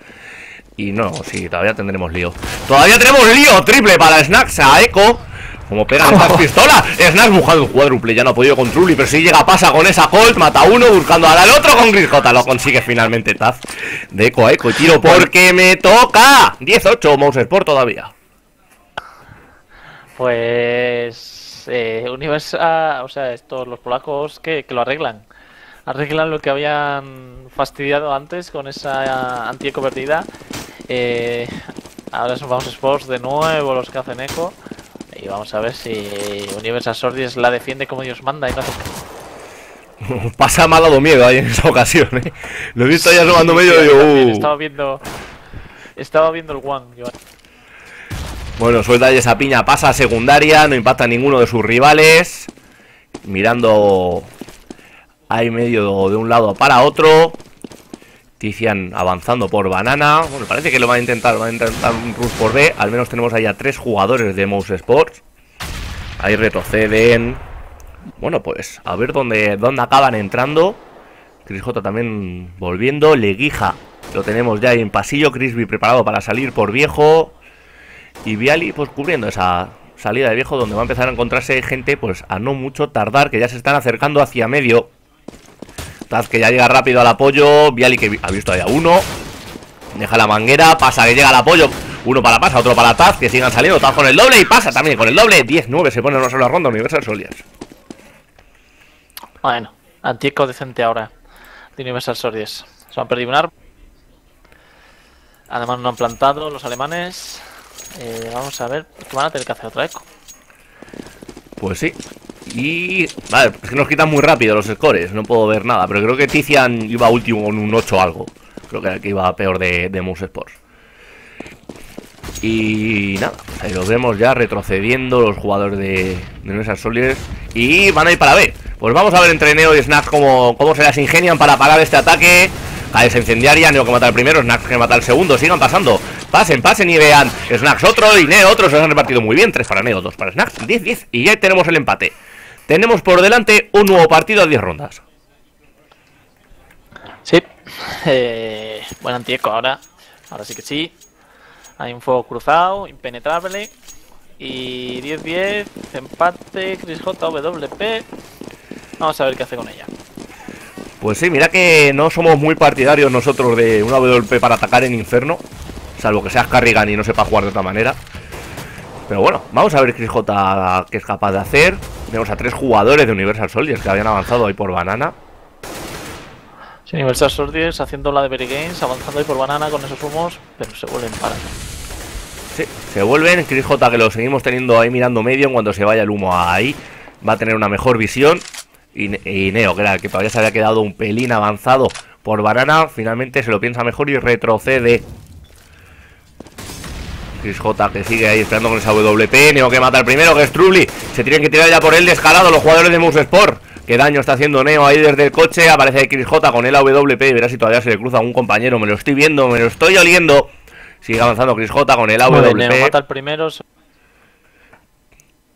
Y no, sí, todavía tendremos lío. Todavía tenemos lío, triple para Snacks a Echo. Como pegan estas pistolas, Snacks mojado un cuádruple, ya no ha podido con Trubli, pero si llega Pasha con esa Colt, mata a uno, buscando al otro con Grisjota, lo consigue finalmente Taz. De Echo a Echo, tiro porque me toca. dieciocho, Mousesport todavía. Pues eh, Universa, o sea, estos los polacos que, que lo arreglan. Arreglan lo que habían fastidiado antes con esa anti-eco perdida. Eh, ahora son Mousesports de nuevo los que hacen eco. Y vamos a ver si Universal Soldiers la defiende como Dios manda y no hace... Pasha mal dado miedo ahí en esa ocasión, ¿eh? Lo he visto ya robando sí, medio sí, y digo, uh. Estaba viendo, estaba viendo el one. Yo... Bueno, suelta y esa piña, Pasha secundaria, no impacta a ninguno de sus rivales. Mirando ahí medio de un lado para otro. Tizian avanzando por banana. Bueno, parece que lo va a intentar, va a intentar un rush por B. Al menos tenemos ahí a tres jugadores de Mousesports. Ahí retroceden. Bueno, pues a ver dónde, dónde acaban entrando. ChrisJ también volviendo. Leguija lo tenemos ya ahí en pasillo. Crisby preparado para salir por viejo. Y Bialy pues cubriendo esa salida de viejo, donde va a empezar a encontrarse gente pues a no mucho tardar, que ya se están acercando hacia medio. Taz que ya llega rápido al apoyo, Bialy que ha visto ahí a uno, deja la manguera, Pasha que llega al apoyo, uno para Pasha, otro para Taz, que sigan saliendo, Taz con el doble y Pasha también con el doble. Diez nueve se pone una sola ronda Universal Soldiers. Bueno, antieco decente ahora de Universal Soldiers. Se han perdido un arma, además no han plantado los alemanes. Eh, vamos a ver, van a tener que hacer otra eco. Pues sí. Y... Vale, es que nos quitan muy rápido los scores, no puedo ver nada. Pero creo que Tizian iba último con un ocho algo. Creo que aquí iba peor de, de Mousesports. Y nada, pues ahí los vemos ya retrocediendo los jugadores de, de nuestras Soldiers. Y van a ir para B. Pues vamos a ver entre Neo y Snacks cómo, cómo se las ingenian para parar este ataque. A desincendiaria, Neo que mata el primero, Snacks que mata el segundo. Sigan pasando, pasen, pasen y vean. Snacks otro y Neo otro, se han repartido muy bien. Tres para Neo, dos para Snacks, diez diez. Y ya tenemos el empate. Tenemos por delante un nuevo partido a diez rondas. Sí, eh, buen antieco ahora. Ahora sí que sí. Hay un fuego cruzado, impenetrable. Y diez diez, empate, ChrisJ, W P. Vamos a ver qué hace con ella. Pues sí, mira que no somos muy partidarios nosotros de una W P para atacar en Inferno. Salvo que seas Carrigan y no sepa jugar de otra manera. Pero bueno, vamos a ver ChrisJ qué es capaz de hacer. Tenemos a tres jugadores de Universal Soldiers que habían avanzado ahí por banana. Sí, Universal Soldiers haciendo la de Berry Games, avanzando ahí por banana con esos humos, pero se vuelven para. Sí, se vuelven. ChrisJ que lo seguimos teniendo ahí mirando medio. En cuanto se vaya el humo ahí, va a tener una mejor visión. Y Neo, que, era, que todavía se había quedado un pelín avanzado por banana, finalmente se lo piensa mejor y retrocede. ChrisJ que sigue ahí esperando con esa W P. Neo que mata el primero, que es Trubli. Se tienen que tirar ya por él descarado los jugadores de Mousesports. Qué daño está haciendo Neo ahí desde el coche. Aparece ahí ChrisJ con el A W P. Y verás si todavía se le cruza a un compañero. Me lo estoy viendo, me lo estoy oliendo. Sigue avanzando ChrisJ con el A W P. Neo mata el primero.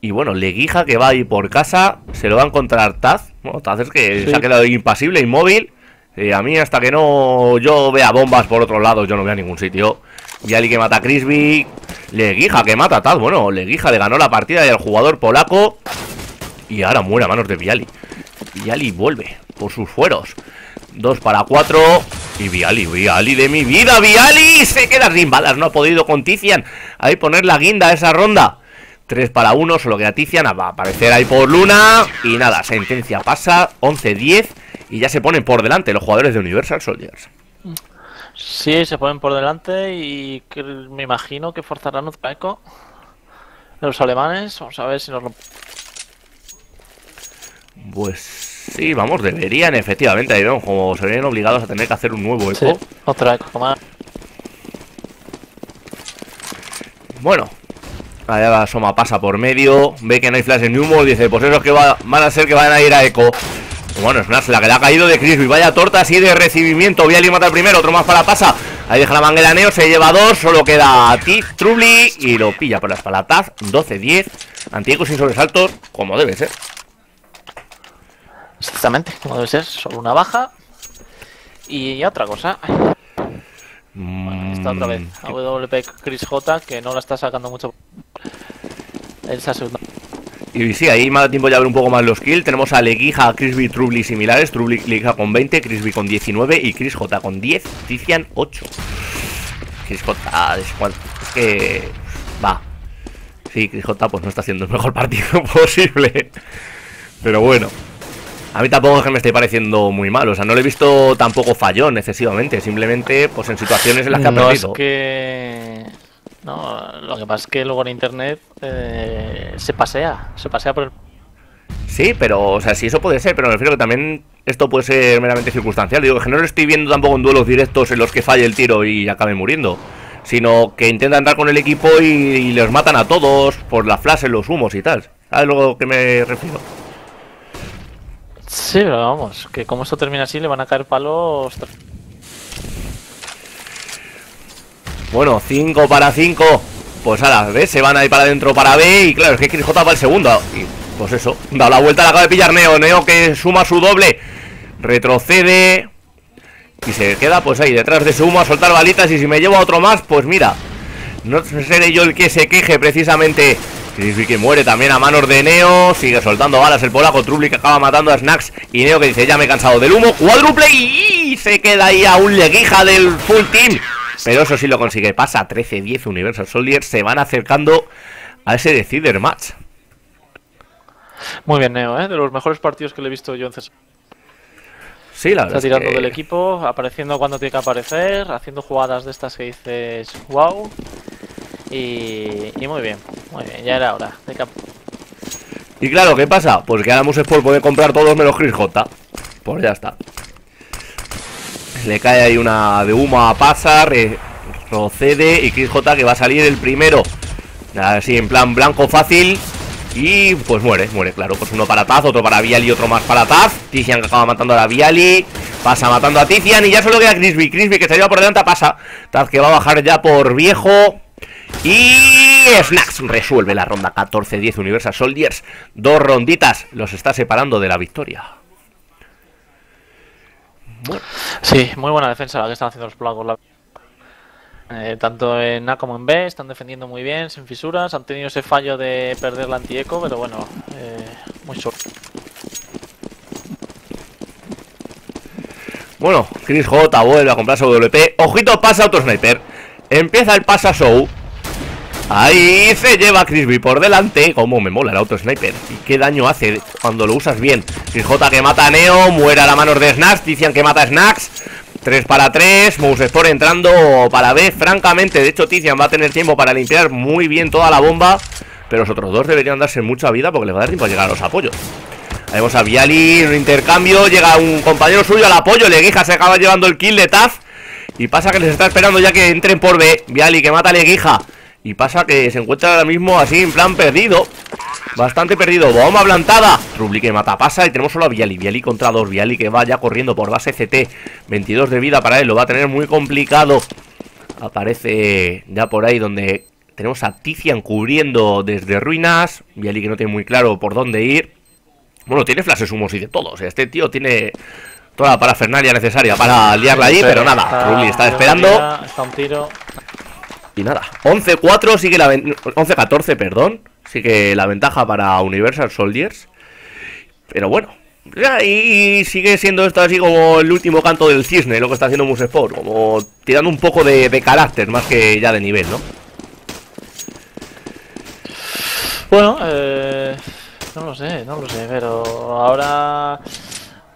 Y bueno, Leguija que va ahí por casa, se lo va a encontrar Taz. Bueno, Taz es que sí. Se ha quedado impasible, inmóvil. Y a mí hasta que no yo vea bombas por otro lado, yo no veo a ningún sitio. Bialy que mata a Crisby. Leguija que mata a Taz. Bueno, Leguija le ganó la partida y al jugador polaco. Y ahora muere a manos de Bialy. Bialy vuelve por sus fueros. dos para cuatro. Y Bialy, Bialy de mi vida, Bialy se queda sin balas. No ha podido con Tizian ahí poner la guinda a esa ronda. tres para uno, solo queda Tizian, va a aparecer ahí por Luna. Y nada, sentencia Pasha, once diez. Y ya se ponen por delante los jugadores de Universal Soldiers. Sí, se ponen por delante y me imagino que forzarán un eco de los alemanes. Vamos a ver si nos lo... Pues sí, vamos, deberían efectivamente, ahí vemos como se ven obligados a tener que hacer un nuevo eco. Sí, otra eco más. Bueno... Allá asoma Pasha por medio, ve que no hay flash en humo, dice, pues eso es que va, van a ser que van a ir a eco. Bueno, Snacks, la que le ha caído de Crisby. Vaya torta así de recibimiento. Bialy mata el primero, otro más para Pasha. Ahí deja la manguera Neo, se lleva dos. Solo queda Tiz, Trubli y lo pilla por la espalda Taz. doce diez. Antiguo sin sobresaltos, como debe ser. Exactamente, como debe ser. Solo una baja. Y otra cosa. Mm. Bueno, aquí está otra vez. A W P ChrisJ, que no la está sacando mucho. Esa segunda. Y sí, ahí me da tiempo ya a ver un poco más los kills. Tenemos a Leguija, Crisby, Trubli similares. Trubli, Leguija con veinte, Crisby con diecinueve y ChrisJ con diez, Tizian ocho. ChrisJ es cual... Es que... va. Sí, ChrisJ pues no está haciendo el mejor partido posible. Pero bueno, a mí tampoco es que me esté pareciendo muy mal. O sea, no le he visto tampoco fallón excesivamente. Simplemente pues en situaciones en las que ha perdido. No, es que... No, lo que pasa es que luego en internet eh, se pasea, se pasea por el... Sí, pero, o sea, sí, eso puede ser, pero me refiero que también esto puede ser meramente circunstancial. Digo, que no lo estoy viendo tampoco en duelos directos en los que falle el tiro y acabe muriendo, sino que intentan andar con el equipo y, y les matan a todos por las flashes, los humos y tal. ¿Sabes lo que me refiero? Sí, pero vamos, que como esto termina así le van a caer palos... Bueno, cinco para cinco. Pues ahora, ¿ves? Se van ahí para adentro para B. Y claro, es que ChrisJ va el segundo. Y pues eso, da la vuelta, la acaba de pillar Neo. Neo que suma su doble. Retrocede. Y se queda pues ahí detrás de su humo a soltar balitas. Y si me llevo a otro más, pues mira, no seré yo el que se queje precisamente. Crisby que muere también a manos de Neo. Sigue soltando balas el polaco. Trubli que acaba matando a Snacks. Y Neo que dice, ya me he cansado del humo. Cuádruple y se queda ahí a un Leguija del full team. Pero eso sí lo consigue. Pasha trece diez. Universal Soldiers se van acercando a ese Decider Match. Muy bien, Neo, ¿eh? De los mejores partidos que le he visto yo en César. Sí, la verdad. Está tirando que... del equipo, apareciendo cuando tiene que aparecer, haciendo jugadas de estas que dices wow. Y, y muy bien, muy bien, ya era hora. De cap... Y claro, ¿qué pasa? Pues que ahora mousesports puede comprar todos menos ChrisJ. Pues ya está. Le cae ahí una de humo a Pasha, retrocede y ChrisJ que va a salir el primero. Así en plan blanco fácil. Y pues muere, muere, claro. Pues uno para Taz, otro para Bialy, otro más para Taz. Tizian que acaba matando a la Bialy. Pasha matando a Tizian y ya solo queda Crisby. Crisby que se lleva por delante a Pasha. Taz que va a bajar ya por viejo. Y Snacks resuelve la ronda catorce diez. Universal Soldiers. Dos ronditas los está separando de la victoria. Bueno. Sí, muy buena defensa la que están haciendo los polacos. La... Eh, tanto en A como en B están defendiendo muy bien, sin fisuras. Han tenido ese fallo de perder la antieco, pero bueno, eh, muy solo. Bueno, ChrisJ vuelve a comprar su W P. Ojito, Pasha otro sniper. Empieza el Pasha Show. Ahí se lleva a Crisby por delante. Como me mola el auto sniper. Y qué daño hace cuando lo usas bien. ChrisJ que mata a Neo. Muere a la mano de Snacks. Tizian que mata a Snacks. tres para tres. mousesports entrando para B. Francamente, de hecho, Tizian va a tener tiempo para limpiar muy bien toda la bomba. Pero los otros dos deberían darse mucha vida porque les va a dar tiempo a llegar a los apoyos. Ahí vemos a Bialy. Un intercambio. Llega un compañero suyo al apoyo. Leguija se acaba llevando el kill de Taz. Y Pasha que les está esperando ya que entren por B. Bialy que mata a Leguija. Y Pasha que se encuentra ahora mismo así en plan perdido. Bastante perdido. Bomba plantada. Trubli que mata a Pasha. Y tenemos solo a Bialy. Bialy contra dos. Bialy que va ya corriendo por base C T. veintidós de vida para él. Lo va a tener muy complicado. Aparece ya por ahí donde tenemos a Tizian cubriendo desde ruinas. Bialy que no tiene muy claro por dónde ir. Bueno, tiene flashes humos y de todo. O sea, este tío tiene toda la parafernalia necesaria para liarla allí. Pero nada. Trubli está esperando. Está un tiro. Y nada, once cuatro sigue la once catorce, perdón. Sigue la ventaja para Universal Soldiers. Pero bueno, y sigue siendo esto así como el último canto del cisne, lo que está haciendo mousesports, como tirando un poco de, de carácter más que ya de nivel, ¿no? Bueno, eh, no lo sé, no lo sé, pero ahora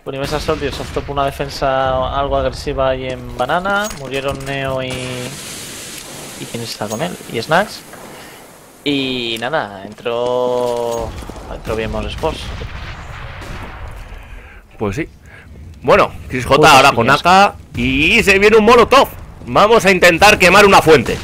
Universal Soldiers obtuvo una defensa algo agresiva y en banana. Murieron Neo y... ¿Y quién está con él? Y Snacks. Y nada, entró... Entró bien mousesports. Pues sí. Bueno, ChrisJ ahora con A K. Y se viene un molotov. Vamos a intentar quemar una fuente.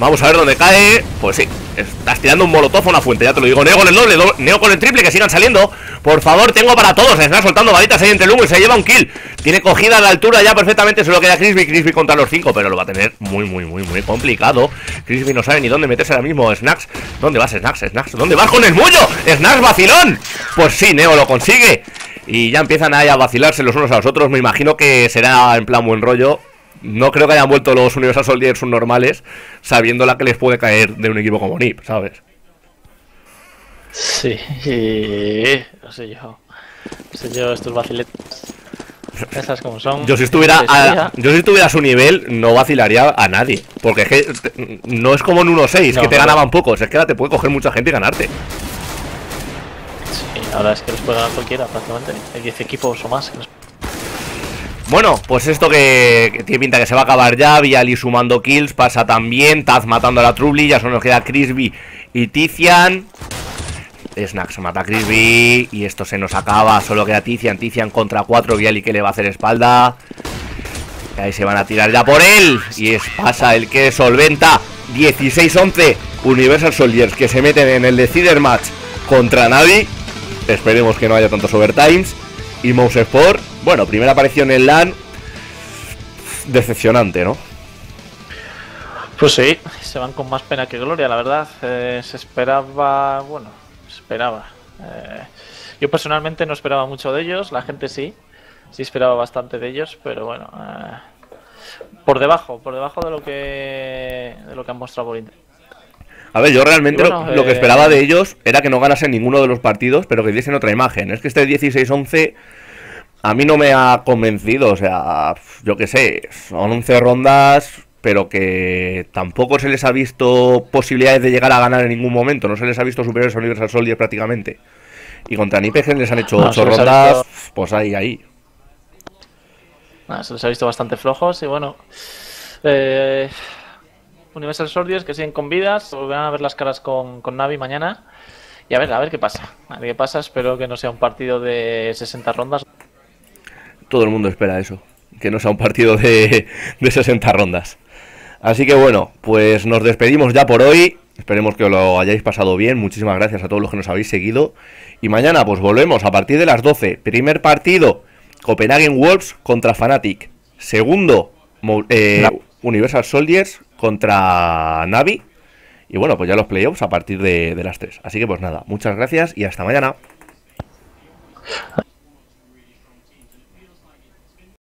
Vamos a ver dónde cae. Pues sí, Estás tirando un molotov a una fuente, ya te lo digo. Neo con el doble, doble, Neo con el triple, que sigan saliendo. Por favor, tengo para todos. Se están soltando varitas ahí entre el humo y se lleva un kill. Tiene cogida la altura ya perfectamente. Solo queda Crisby, Crisby contra los cinco, pero lo va a tener muy, muy, muy, muy complicado. Crisby no sabe ni dónde meterse ahora mismo. Snacks, ¿dónde vas, Snacks? Snacks, ¿dónde vas con el mullo? Snacks, vacilón. Pues sí, Neo lo consigue. Y ya empiezan ahí a vacilarse los unos a los otros. Me imagino que será en plan buen rollo. No creo que hayan vuelto los Universal Soldiers subnormales sabiendo la que les puede caer de un equipo como N I P, ¿sabes? Sí, no sé yo. No sé yo estos vaciletes. Esas como son. Yo si estuviera a, yo si estuviera a su nivel no vacilaría a nadie. Porque es que no es como en uno seis, no, que te no, ganaban no. pocos. Es que ahora te puede coger mucha gente y ganarte. Sí, ahora es que los puede ganar cualquiera prácticamente. Hay diez equipos o más que los... Bueno, pues esto que, que tiene pinta que se va a acabar ya. Bialy sumando kills, Pasha también, Taz matando a la Trubli, ya solo nos queda Crisby y Tizian. Snacks mata a Crisby y esto se nos acaba, solo queda Tizian, Tizian contra cuatro, Bialy que le va a hacer espalda. Y ahí se van a tirar ya por él y es Pasha el que solventa. Dieciséis once, Universal Soldiers que se meten en el Decider Match contra Na'Vi. Esperemos que no haya tantos overtimes. Y mousesports, bueno, primera aparición en LAN, decepcionante, ¿no? Pues sí, se van con más pena que gloria, la verdad. Eh, se esperaba, bueno, se esperaba. Eh, yo personalmente no esperaba mucho de ellos, la gente sí, sí esperaba bastante de ellos, pero bueno, eh, por debajo, por debajo de lo que de lo que han mostrado por internet. A ver, yo realmente bueno, lo, eh... lo que esperaba de ellos era que no ganasen ninguno de los partidos, pero que diesen otra imagen. Es que este dieciséis once a mí no me ha convencido, o sea, yo qué sé, son once rondas, pero que tampoco se les ha visto posibilidades de llegar a ganar en ningún momento, no se les ha visto superiores a Universal Soldiers prácticamente. Y contra N I P G les han hecho ocho no, rondas, visto... pues ahí, ahí. No, se les ha visto bastante flojos y bueno... Eh... Universal Soldiers que siguen con vidas, volverán a ver las caras con, con Na'Vi mañana y a ver, a ver qué pasa, a ver qué pasa, espero que no sea un partido de sesenta rondas. Todo el mundo espera eso, que no sea un partido de, de sesenta rondas. Así que bueno, pues nos despedimos ya por hoy, esperemos que lo hayáis pasado bien, muchísimas gracias a todos los que nos habéis seguido y mañana pues volvemos a partir de las doce, primer partido, Copenhagen Wolves contra Fnatic, segundo, eh, Universal Soldiers contra Na'Vi. Y bueno, pues ya los playoffs a partir de, de las tres. Así que pues nada, muchas gracias y hasta mañana.